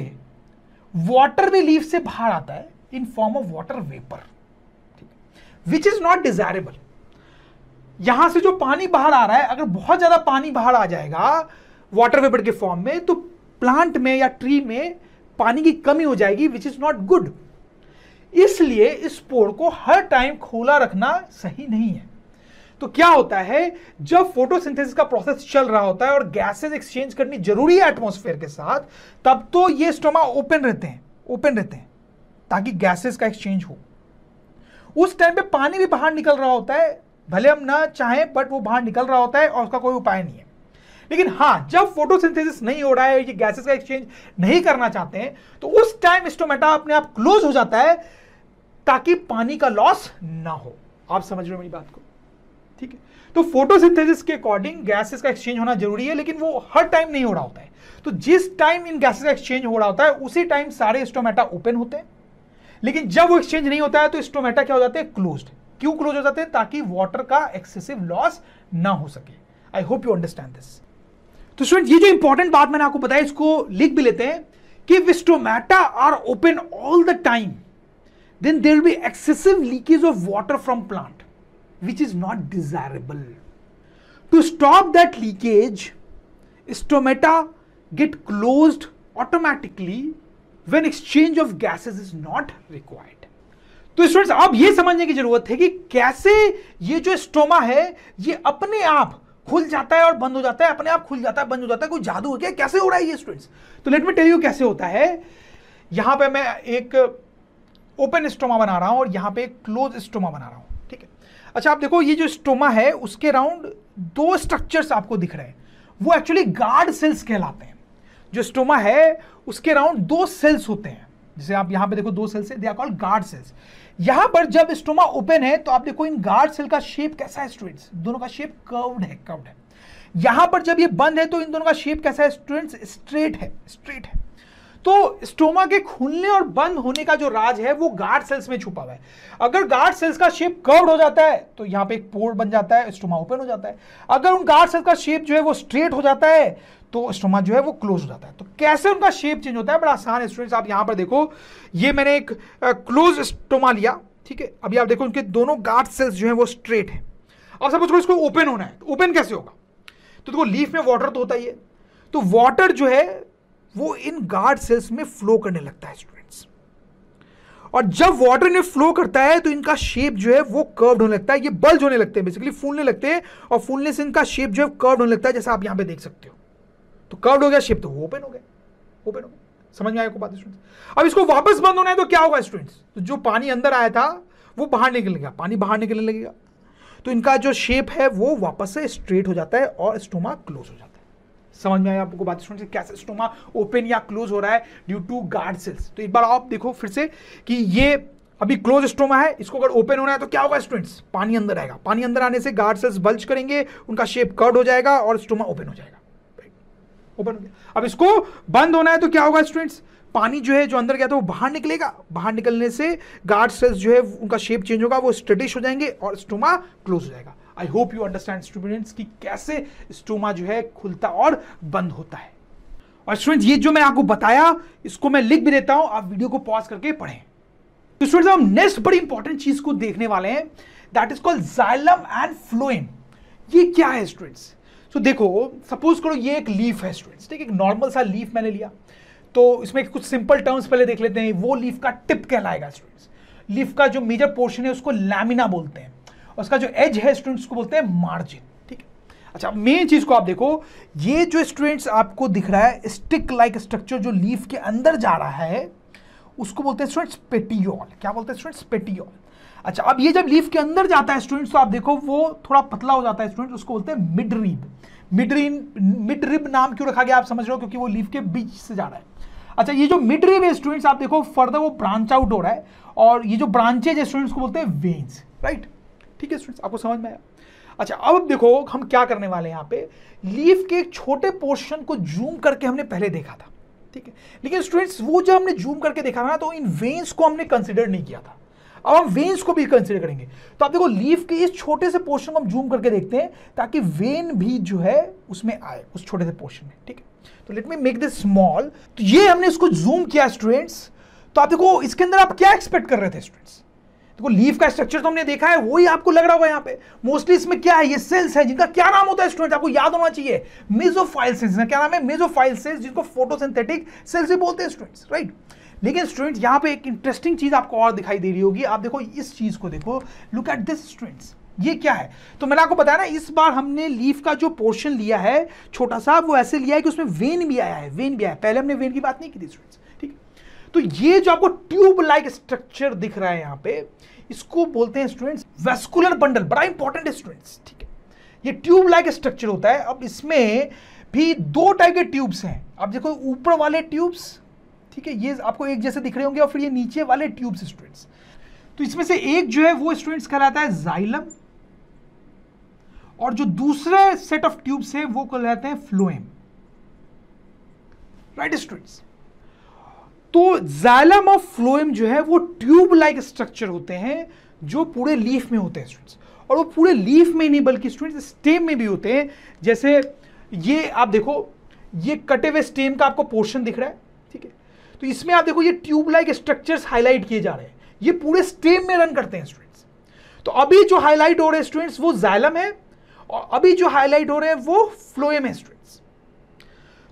वाटर भी लीफ से बाहर आता है in form of water vapour, ठीक है, विच इज नॉट डिजायरेबल। यहां से जो पानी बाहर आ रहा है, अगर बहुत ज्यादा पानी बाहर आ जाएगा वाटर वेपर के फॉर्म में तो प्लांट में या ट्री में पानी की कमी हो जाएगी, विच इज नॉट गुड। इसलिए इस पोर को हर टाइम खोला रखना सही नहीं है। तो क्या होता है, जब फोटोसिंथेसिस का प्रोसेस चल रहा होता है और गैसेस एक्सचेंज करनी जरूरी है एटमॉस्फेयर के साथ, तब तो ये स्टोमा ओपन रहते हैं ताकि गैसेस का एक्सचेंज हो। उस टाइम पे पानी भी बाहर निकल रहा होता है, भले हम ना चाहें बट वो बाहर निकल रहा होता है और उसका कोई उपाय नहीं है। लेकिन हाँ, जब फोटोसिंथेसिस नहीं हो रहा है, ये गैसेस का एक्सचेंज नहीं करना चाहते हैं, तो उस टाइम स्टोमेटा अपने आप क्लोज हो जाता है ताकि पानी का लॉस ना हो। आप समझ रहे हो मेरी बात को? ठीक है। तो फोटोसिंथेसिस के अकॉर्डिंग गैसेस का एक्सचेंज होना जरूरी है, लेकिन वो हर टाइम नहीं हो रहा होता है। तो जिस टाइम इन गैसेस का एक्सचेंज हो रहा होता है उसी टाइम सारे स्टोमेटा ओपन होते हैं, लेकिन जब वो एक्सचेंज नहीं होता है तो स्टोमेटा क्या हो जाते हैं, क्लोज्ड। क्यों क्लोज हो जाते हैं? ताकि वाटर का एक्सेसिव लॉस ना हो सके। I hope you understand this. तो स्टूडेंट ये जो इंपॉर्टेंट बात मैंने आपको बताया इसको लिख भी लेते हैं कि stomata are open all the time then there will be excessive leakage of water from plant which is not desirable. To stop that leakage, stomata get closed automatically when exchange of gases is not required. तो students अब ये समझने की जरूरत है कि कैसे ये जो स्टोमा है ये अपने आप खुल जाता है और बंद हो जाता है, अपने आप खुल जाता है बंद हो जाता है, कोई जादू हो गया, कैसे हो रहा है ये स्टूडेंट्स? तो लेट मी टेल यू कैसे होता है। यहाँ पे मैं एक ओपन स्टोमा बना रहा हूँ और यहाँ पे एक क्लोज स्टोमा बना रहा हूँ। अच्छा आप देखो ये जो स्टोमा है उसके राउंड दो स्ट्रक्चर्स आपको दिख रहे हैं, वो एक्चुअली गार्ड सेल्स कहलाते हैं। जो स्टोमा है उसके राउंड दो सेल्स होते हैं, जैसे आप यहाँ पे देखो दो सेल्स है, they are called guard cells. यहाँ पर जब स्टोमा ओपन है तो आप देखो इन गार्ड सेल का शेप कैसा है स्टूडेंट्स, दोनों का शेप कर्व्ड है, कर्व्ड है। यहाँ पर जब ये बंद है तो इन दोनों का शेप कैसा है स्टूडेंट्स, स्ट्रेट है, स्ट्रेट है। तो स्टोमा के खुलने और बंद होने का जो राज है वो गार्ड सेल्स में छुपा हुआ है। अगर गार्ड सेल्स का शेप कर्व्ड हो जाता है तो यहाँ पे एक पोर बन जाता है, स्टोमा ओपन हो जाता है। अगर उन गार्ड सेल्स का शेप जो है वो स्ट्रेट हो जाता है तो स्टोमा जो है वो क्लोज हो जाता है। तो कैसे उनका शेप चेंज होता है, बड़ा आसान है स्टूडेंट्स। आप यहाँ पर देखो ये मैंने एक क्लोज स्टोमा लिया, ठीक है। अभी आप देखो उनके दोनों गार्ड सेल्स जो है वो स्ट्रेट है। अब समझ लो इसको ओपन होना है, ओपन कैसे होगा? तो देखो लीफ में वाटर तो होता ही है, तो वाटर जो है वो इन गार्ड सेल्स में फ्लो करने लगता है स्टूडेंट्स, और जब वाटर ने फ्लो करता है तो इनका शेप जो है वो कर्व्ड होने लगता है, ये बल्ज होने लगते हैं, बेसिकली फूलने लगते हैं, और फूलने से इनका शेप जो है कर्व्ड होने लगता है, जैसा आप यहां पे देख सकते हो। तो कर्व्ड हो गया शेप, तो वो ओपन हो गया, ओपन हो गया। समझ में आया आपको बात स्टूडेंट्स? अब इसको वापस बंद होना है तो क्या होगा स्टूडेंट्स? तो जो पानी अंदर आया था वो बाहर निकलेगा, पानी बाहर निकलने लगेगा, तो इनका जो शेप है वो वापस से स्ट्रेट हो जाता है और स्टोमा क्लोज हो जाता है। समझ में आया आपको बात स्टूडेंट्स कैसे स्टोमा ओपन या क्लोज हो रहा है ड्यू टू गार्ड सेल्स? तो एक बार आप देखो फिर से कि ये अभी क्लोज स्टोमा है, इसको अगर ओपन होना है तो क्या होगा स्टूडेंट्स? पानी अंदर आएगा, पानी अंदर आने से गार्ड सेल्स बल्ज करेंगे, उनका शेप कर्व्ड हो जाएगा और स्टोमा ओपन हो जाएगा, ओपन हो गया। अब इसको बंद होना है तो क्या होगा स्टूडेंट्स? पानी जो है जो अंदर गया था वो बाहर निकलेगा, बाहर निकलने से गार्ड सेल्स जो है उनका शेप चेंज होगा, वो स्ट्रेटिश हो जाएंगे और स्टोमा क्लोज हो जाएगा। I hope you understand students कि कैसे स्टोमा जो है खुलता और बंद होता है। और स्टूडेंट्स ये जो मैं आपको बताया इसको मैं लिख भी देता हूं, आप वीडियो को पॉज करके पढ़ें। तो स्टूडेंट्स हम नेक्स्ट बड़ी इंपॉर्टेंट चीज को देखने वाले हैं, that is called xylem and phloem. ये क्या है स्टूडेंट्स? तो देखो सपोज करो ये एक लीफ है स्टूडेंट्स, ठीक है, एक नॉर्मल सा लीफ मैंने लिया। तो इसमें कुछ सिंपल टर्म्स पहले देख लेते हैं। वो लीफ का टिप कहलाएगा स्टूडेंट्स। लीफ का जो मेजर पोर्शन है उसको लैमिना बोलते हैं, उसका जो एज है स्टूडेंट्स को बोलते हैं मार्जिन, ठीक है। अच्छा मेन चीज को आप देखो, ये जो स्टूडेंट्स आपको दिख रहा है स्टिक लाइक स्ट्रक्चर जो लीफ के अंदर जा रहा है उसको बोलते हैं स्टूडेंट्स पेटियोल। क्या बोलते हैं स्टूडेंट्स? पेटियोल। अच्छा अब ये जब लीफ के अंदर जाता है स्टूडेंट्स तो आप देखो वो थोड़ा पतला हो जाता है स्टूडेंट्स, उसको बोलते हैं मिडरिब। मिडरिब नाम क्यों रखा गया आप समझ रहे हो? क्योंकि वो लीफ के बीच से जा रहा है। अच्छा ये जो मिडरिब है स्टूडेंट्स आप देखो फर्दर वो ब्रांच आउट हो रहा है, और ये जो ब्रांचेज है स्टूडेंट्स को बोलते हैं वेन्स, राइट, ठीक है स्टूडेंट्स, आपको समझ में आया? अच्छा अब देखो हम क्या करने वाले हैं, यहाँ पे लीफ के एक छोटे पोर्शन को जूम करके हमने पहले देखा था, ठीक है, लेकिन स्टूडेंट्स वो जब हमने जूम करके देखा था ना तो इन वेन्स को हमने कंसिडर नहीं किया था, अब हम वेन्स को भी कंसिडर करेंगे। तो आप देखो लीफ के इस छोटे से पोर्शन को हम जूम करके देखते हैं ताकि वेन भी जो है उसमें आए, उस छोटे से पोर्शन में, ठीक है। तो let me make this small. तो ये हमने इसको जूम किया स्टूडेंट्स, तो आप देखो इसके अंदर आप क्या एक्सपेक्ट कर रहे थे स्टूडेंट्स? देखो लीफ का स्ट्रक्चर तो हमने देखा है, वही आपको लग रहा होगा यहाँ पे। मोस्टली इसमें क्या है, ये सेल्स है जिनका क्या नाम होता है स्टूडेंट्स आपको याद होना चाहिए, मेसोफाइल सेल्स। क्या नाम है? मेसोफाइल सेल्स, जिनको फोटोसिंथेटिक सेल्स भी बोलते हैं स्टूडेंट्स, राइट। लेकिन स्टूडेंट्स यहाँ पे एक इंटरेस्टिंग चीज आपको और दिखाई दे रही होगी, आप देखो इस चीज को देखो, लुक एट दिस स्टूडेंट्स, ये क्या है? तो मैंने आपको बताया ना इस बार हमने लीफ का जो पोर्शन लिया है छोटा सा वो ऐसे लिया है कि उसमें वेन भी आया है, वेन भी आया है, पहले हमने वेन की बात नहीं की थी स्टूडेंट्स, ठीक है। तो ये जो आपको ट्यूब लाइक स्ट्रक्चर दिख रहा है यहाँ पे इसको बोलते हैं स्टूडेंट्स वेस्कुलर बंडल, बड़ा इंपॉर्टेंट है स्टूडेंट्स, ठीक है। ये ट्यूब लाइक स्ट्रक्चर होता है। अब इसमें भी दो टाइप के ट्यूब्स हैं, आप देखो ऊपर वाले ट्यूब्स, ठीक है, ये आपको एक जैसे दिख रहे होंगे, और फिर ये नीचे वाले ट्यूब्स स्टूडेंट्स। तो इसमें से एक जो है वो स्टूडेंट्स कहलाता है जाइलम और जो दूसरे सेट ऑफ ट्यूब्स है वो कहलाते हैं फ्लोएम, राइट स्टूडेंट्स। तो जाइलम ऑफ फ्लोएम जो है वो ट्यूब लाइक स्ट्रक्चर होते हैं जो पूरे लीफ में होते हैं स्टूडेंट्स, और वो पूरे लीफ में नहीं बल्कि स्टूडेंट्स स्टेम में भी होते हैं। जैसे ये आप देखो, ये कटे हुए स्टेम का आपको पोर्शन दिख रहा है, ठीक है। तो इसमें आप देखो ये ट्यूब लाइक स्ट्रक्चर्स हाईलाइट किए जा रहे हैं, ये पूरे स्टेम में रन करते हैं स्टूडेंट्स। तो अभी जो हाईलाइट हो रहे हैं स्टूडेंट्स वो जाइलम है, और अभी जो हाईलाइट हो रहे हैं वो फ्लोएम है स्टूडेंट्स।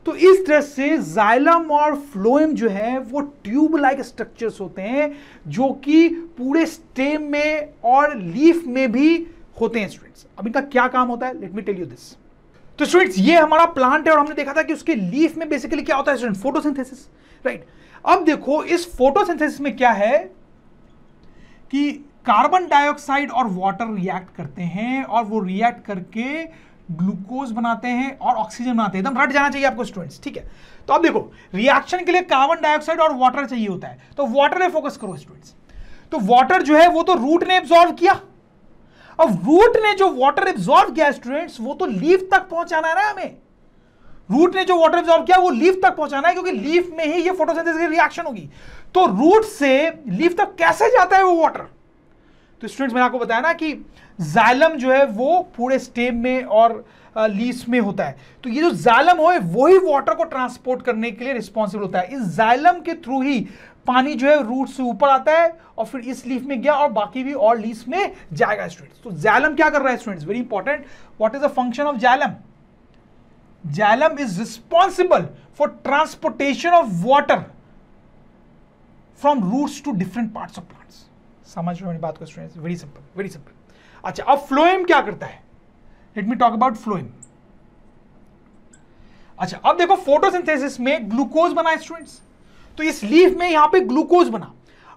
तो इस तरह से जाइलम और फ्लोएम जो है वो ट्यूब लाइक स्ट्रक्चर्स होते हैं जो कि पूरे स्टेम में और लीफ में भी होते हैं स्टूडेंट्स। अब इनका क्या काम होता है, let me tell you this. तो स्टूडेंट्स ये हमारा प्लांट है और हमने देखा था कि उसके लीफ में बेसिकली क्या होता है स्टूडेंट, फोटोसिंथेसिस, राइट। अब देखो इस फोटोसिंथेसिस में क्या है कि कार्बन डाइऑक्साइड और वाटर रिएक्ट करते हैं और वो रिएक्ट करके ग्लूकोज बनाते हैं और ऑक्सीजन बनाते हैं। एकदम रट जाना चाहिए आपको स्टूडेंट्स, ठीक है। तो अब देखो रिएक्शन के लिए कार्बन डाइऑक्साइड और वाटर चाहिए होता है, तो वाटर पे फोकस करो स्टूडेंट्स। तो वाटर जो है वो तो रूट ने एब्जॉर्व किया, अब रूट ने जो वाटर एब्जॉर्व किया स्टूडेंट्स वो तो लीफ तक पहुंचाना है ना हमें। रूट ने जो वाटर एब्जॉर्व किया वो लीफ तक पहुंचाना है क्योंकि लीफ में ही ये फोटोसिंथेसिस की रिएक्शन होगी। तो रूट से लीफ तक कैसे जाता है वो वाटर? तो स्टूडेंट्स मैंने आपको बताया ना कि जाइलम जो है वो पूरे स्टेम में और लीफ में होता है। तो ये जो जाइलम हो वही वाटर को ट्रांसपोर्ट करने के लिए रिस्पॉन्सिबल होता है। इस जाइलम के थ्रू ही पानी जो है रूट से ऊपर आता है और फिर इस लीफ में गया और बाकी भी और लीफ में जाएगा स्टूडेंट्स। तो जाइलम क्या कर रहा है students, very important, what is the function of xylem? Xylem is responsible for transportation of water from roots to different parts of plants. समझ रहे हो मेरी बात को students, very simple very simple. अच्छा अब फ्लोएम क्या करता है, let me talk about phloem. अच्छा अब देखो फोटोसिंथेसिस में ग्लूकोज बना स्टूडेंट्स, तो इस लीफ में यहां पे ग्लूकोज बना।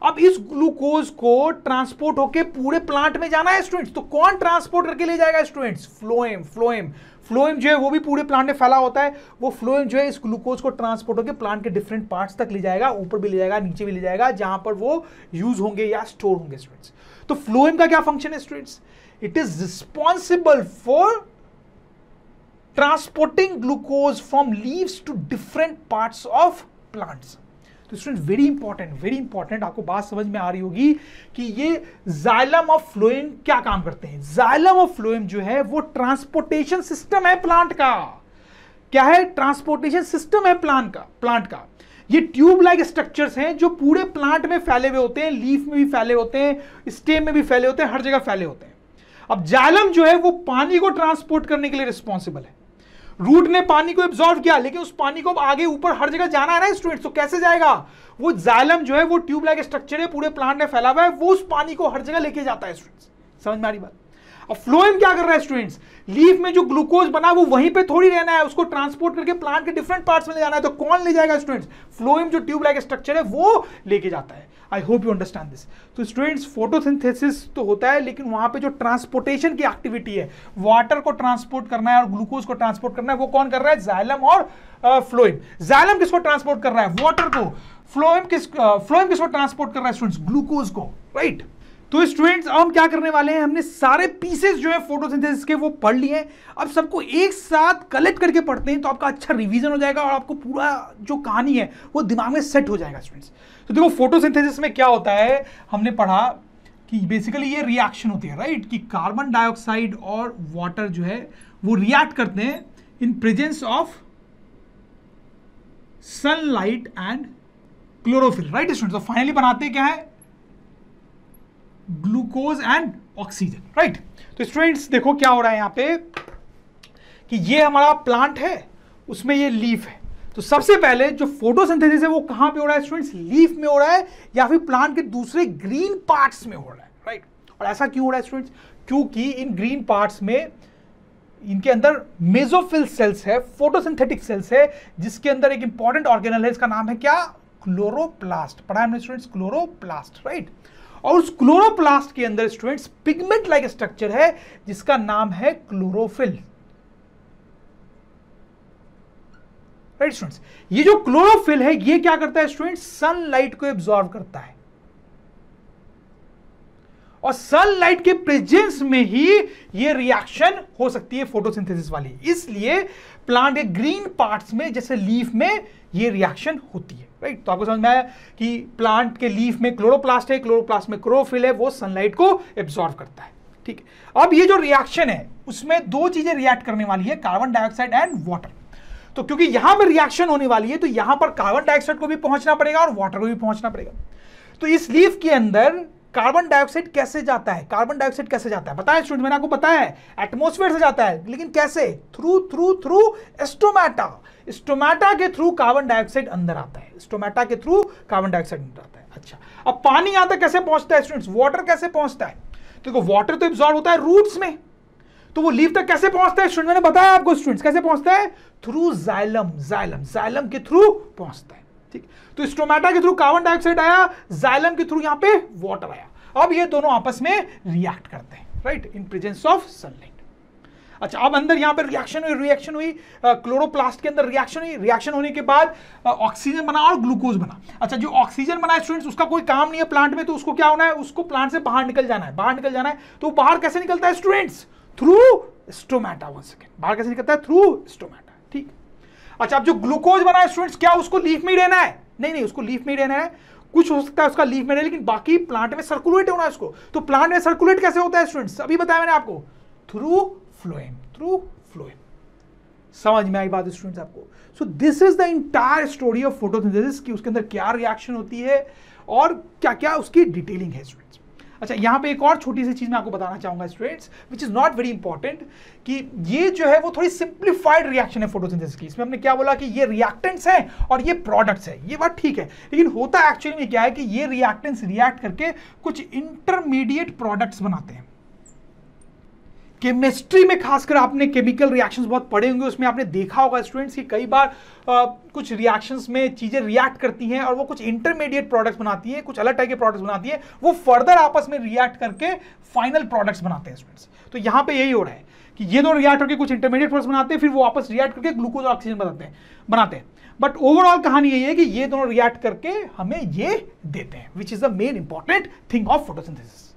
अब इस ग्लूकोज को ट्रांसपोर्ट होके पूरे प्लांट में जाना है स्टूडेंट्स, तो कौन ट्रांसपोर्ट करके ले जाएगा स्टूडेंट्स? फ्लोएम। फ्लोएम फ्लोएम जो है वो भी पूरे प्लांट में फैला होता है, वो फ्लोएम जो है इस ग्लूकोज को ट्रांसपोर्ट होके प्लांट के डिफरेंट पार्ट्स तक ले जाएगा, ऊपर भी ले जाएगा नीचे भी ले जाएगा, जहां पर वो यूज होंगे या स्टोर होंगे स्टूडेंट्स। तो फ्लोएम का क्या फंक्शन है students? It is responsible for transporting glucose from leaves to different parts of plants. तो स्टूडेंट वेरी इंपॉर्टेंट, आपको बात समझ में आ रही होगी कि ये जाइलम और फ्लोएम क्या काम करते हैं। जाइलम और फ्लोएम जो है वो ट्रांसपोर्टेशन सिस्टम है प्लांट का। क्या है? ट्रांसपोर्टेशन सिस्टम है प्लांट का। ये ट्यूब लाइक स्ट्रक्चर्स हैं जो पूरे प्लांट में फैले हुए होते हैं, लीफ में भी फैले होते हैं, स्टेम में भी फैले होते हैं, हर जगह फैले होते हैं। अब जाइलम जो है वो पानी को ट्रांसपोर्ट करने के लिए रिस्पॉन्सिबल है। रूट ने पानी को एब्जॉर्व किया, लेकिन उस पानी को आगे ऊपर हर जगह जाना है ना स्टूडेंट्स, तो कैसे जाएगा? वो जाइलम जो है वो ट्यूब लाइक स्ट्रक्चर है, पूरे प्लांट में फैला हुआ है, वो उस पानी को हर जगह लेके जाता है स्टूडेंट्स। समझ में आ रही बात? अब फ्लोएम क्या कर रहा है स्टूडेंट्स? लीफ में जो ग्लूकोज बना वो वहीं पे थोड़ी रहना है, उसको ट्रांसपोर्ट करके प्लांट के डिफरेंट पार्ट्स में ले जाना है। तो कौन ले जाएगा स्टूडेंट्स? फ्लोएम जो ट्यूब लाइक स्ट्रक्चर है वो लेके जाता है। I hope you understand this. तो स्टूडेंट्स फोटोसिंथेसिस तो होता है, लेकिन वहां पे जो ट्रांसपोर्टेशन की एक्टिविटी है, वाटर को ट्रांसपोर्ट करना है और ग्लूकोज को ट्रांसपोर्ट करना है, वो कौन कर रहा है? जाइलम और फ्लोएम। जाइलम किसको ट्रांसपोर्ट कर रहा है? वाटर को। फ्लोएम किसको ट्रांसपोर्ट कर रहा है स्टूडेंट्स? ग्लूकोज को, राइट। तो स्टूडेंट्स अब हम क्या करने वाले हैं, हमने सारे पीसेस जो है फोटोसिंथेसिस के वो पढ़ लिए हैं। अब सबको एक साथ कलेक्ट करके पढ़ते हैं तो आपका अच्छा रिवीजन हो जाएगा और आपको पूरा जो कहानी है वो दिमाग में सेट हो जाएगा स्टूडेंट्स। तो देखो फोटोसिंथेसिस में क्या होता है, हमने पढ़ा कि बेसिकली ये रिएक्शन होती है, राइट, कि कार्बन डाइऑक्साइड और वाटर जो है वो रिएक्ट करते हैं in presence of sunlight and chlorophyll, right students. तो फाइनली बनाते क्या है? Glucose and oxygen, right. तो स्टूडेंट्स देखो क्या हो रहा है यहाँ पे कि ये हमारा प्लांट है, उसमें ये लीफ है। तो सबसे पहले जो फोटोसिंथेसिस है वो कहाँ पे हो रहा है स्टूडेंट्स? लीफ में हो रहा है या फिर प्लांट के दूसरे ग्रीन पार्ट्स में हो रहा है, राइट। और ऐसा क्यों हो रहा है स्टूडेंट्स? क्योंकि इन ग्रीन पार्ट्स में इनके अंदर मेसोफिल सेल्स है, फोटोसिंथेटिक सेल्स है, जिसके अंदर एक इंपॉर्टेंट ऑर्गेनल है, इसका नाम है क्या? क्लोरोप्लास्ट। पढ़ा हमने स्टूडेंट्स क्लोरोप्लास्ट, राइट। और उस क्लोरोप्लास्ट के अंदर स्टूडेंट्स पिगमेंट लाइक स्ट्रक्चर है जिसका नाम है क्लोरोफिल, राइट स्टूडेंट्स। ये जो क्लोरोफिल है ये क्या करता है स्टूडेंट्स? सनलाइट को एब्जॉर्व करता है और सनलाइट के प्रेजेंस में ही ये रिएक्शन हो सकती है फोटोसिंथेसिस वाली। इसलिए प्लांट के ग्रीन पार्ट्स में जैसे लीफ में ये रिएक्शन होती है, राइट। तो आपको समझ में आया कि प्लांट के लीफ में क्लोरोप्लास्ट है, क्लोरोप्लास्ट में क्लोरोफिल है, वो सनलाइट को एब्जॉर्व करता है, ठीक है। अब ये जो रिएक्शन है उसमें दो चीजें रिएक्ट करने वाली है, कार्बन डाइऑक्साइड एंड वाटर। तो क्योंकि यहां पर रिएक्शन होने वाली है तो यहां पर कार्बन डाइऑक्साइड को भी पहुंचना पड़ेगा और वाटर को भी पहुंचना पड़ेगा। तो इस लीफ के अंदर कार्बन डाइऑक्साइड कैसे जाता है, कार्बन डाइऑक्साइड कैसे जाता है बताएं स्टूडेंट, मैंने आपको बताया है एटमॉस्फेयर से जाता है, लेकिन कैसे? थ्रू स्टोमेटा, स्टोमेटा के थ्रू कार्बन डाइऑक्साइड अंदर आता है, स्टोमेटा के थ्रू कार्बन डाइऑक्साइड अंदर आता है। अच्छा, अब पानी आता कैसे पहुंचता है स्टूडेंट्स, वाटर कैसे पहुंचता है? देखो वाटर तो एब्जॉर्ब होता है रूट्स में, तो वो लीफ तक कैसे पहुंचता है स्टूडेंट, मैंने बताया आपको स्टूडेंट्स कैसे पहुंचता है, थ्रू जाइलम, जाइलम जाइलम के थ्रू पहुंचता है, ठीक। तो स्टोमेटा के थ्रू कार्बन डाइऑक्साइड आया, जाइलम के थ्रू यहां पे वाटर आया, अब ये दोनों आपस में रिएक्ट करते हैं, right, in presence of sunlight. अच्छा, अब अंदर यहां पे रिएक्शन हुई क्लोरोप्लास्ट के अंदर, रिएक्शन हुई, रिएक्शन होने के बाद ऑक्सीजन बना और ग्लूकोज बना। अच्छा, जो ऑक्सीजन बना स्टूडेंट्स उसका कोई काम नहीं है प्लांट में, तो उसको क्या होना है, उसको प्लांट से बाहर निकल जाना है, बाहर निकल जाना है। तो बाहर कैसे निकलता है students, through stomata, one second, बाहर कैसे निकलता है, थ्रू स्टोमेटा, ठीक। अच्छा, अब जो ग्लूकोज बना है स्टूडेंट्स क्या उसको लीफ में ही रहना है? नहीं, उसको लीफ में ही रहना है, कुछ हो सकता है उसका लीफ में रहना है लेकिन बाकी प्लांट में सर्कुलेट होना है उसको। तो प्लांट में सर्कुलेट कैसे होता है स्टूडेंट्स, अभी बताया मैंने आपको, थ्रू फ्लोएम, थ्रू फ्लोएम। समझ में आई बात स्टूडेंट्स आपको? So this is the entire story of photosynthesis कि उसके अंदर क्या रिएक्शन होती है और क्या क्या उसकी डिटेलिंग है स्टूडेंट्स। अच्छा, यहाँ पे एक और छोटी सी चीज़ मैं आपको बताना चाहूँगा students, which is not very important, कि ये जो है वो थोड़ी सिंप्लीफाइड रिएक्शन है फोटोसिंथेसिस की। इसमें हमने क्या बोला कि ये रिएक्टेंट्स हैं और ये प्रोडक्ट्स हैं, ये बात ठीक है, लेकिन होता एक्चुअली में क्या है कि ये रिएक्टेंट्स रिएक्ट करके कुछ इंटरमीडिएट प्रोडक्ट्स बनाते हैं। केमिस्ट्री में खासकर आपने केमिकल रिएक्शंस बहुत पढ़े होंगे, उसमें आपने देखा होगा स्टूडेंट्स कि कई बार कुछ रिएक्शंस में चीज़ें रिएक्ट करती हैं और वो कुछ इंटरमीडिएट प्रोडक्ट्स बनाती हैं, कुछ अलग टाइप के प्रोडक्ट्स बनाती हैं, वो फर्दर आपस में रिएक्ट करके फाइनल प्रोडक्ट्स बनाते हैं स्टूडेंट्स। तो यहाँ पे यही हो रहा है कि ये दो रिएक्ट करके कुछ इंटरमीडिएट प्रोडक्ट्स बनाते हैं, फिर वो आपस रिएक्ट करके ग्लूकोज और ऑक्सीजन बनाते हैं। बट ओवरऑल कहानी यही है कि ये दोनों रिएक्ट करके हमें ये देते हैं, which is the main important thing of photosynthesis.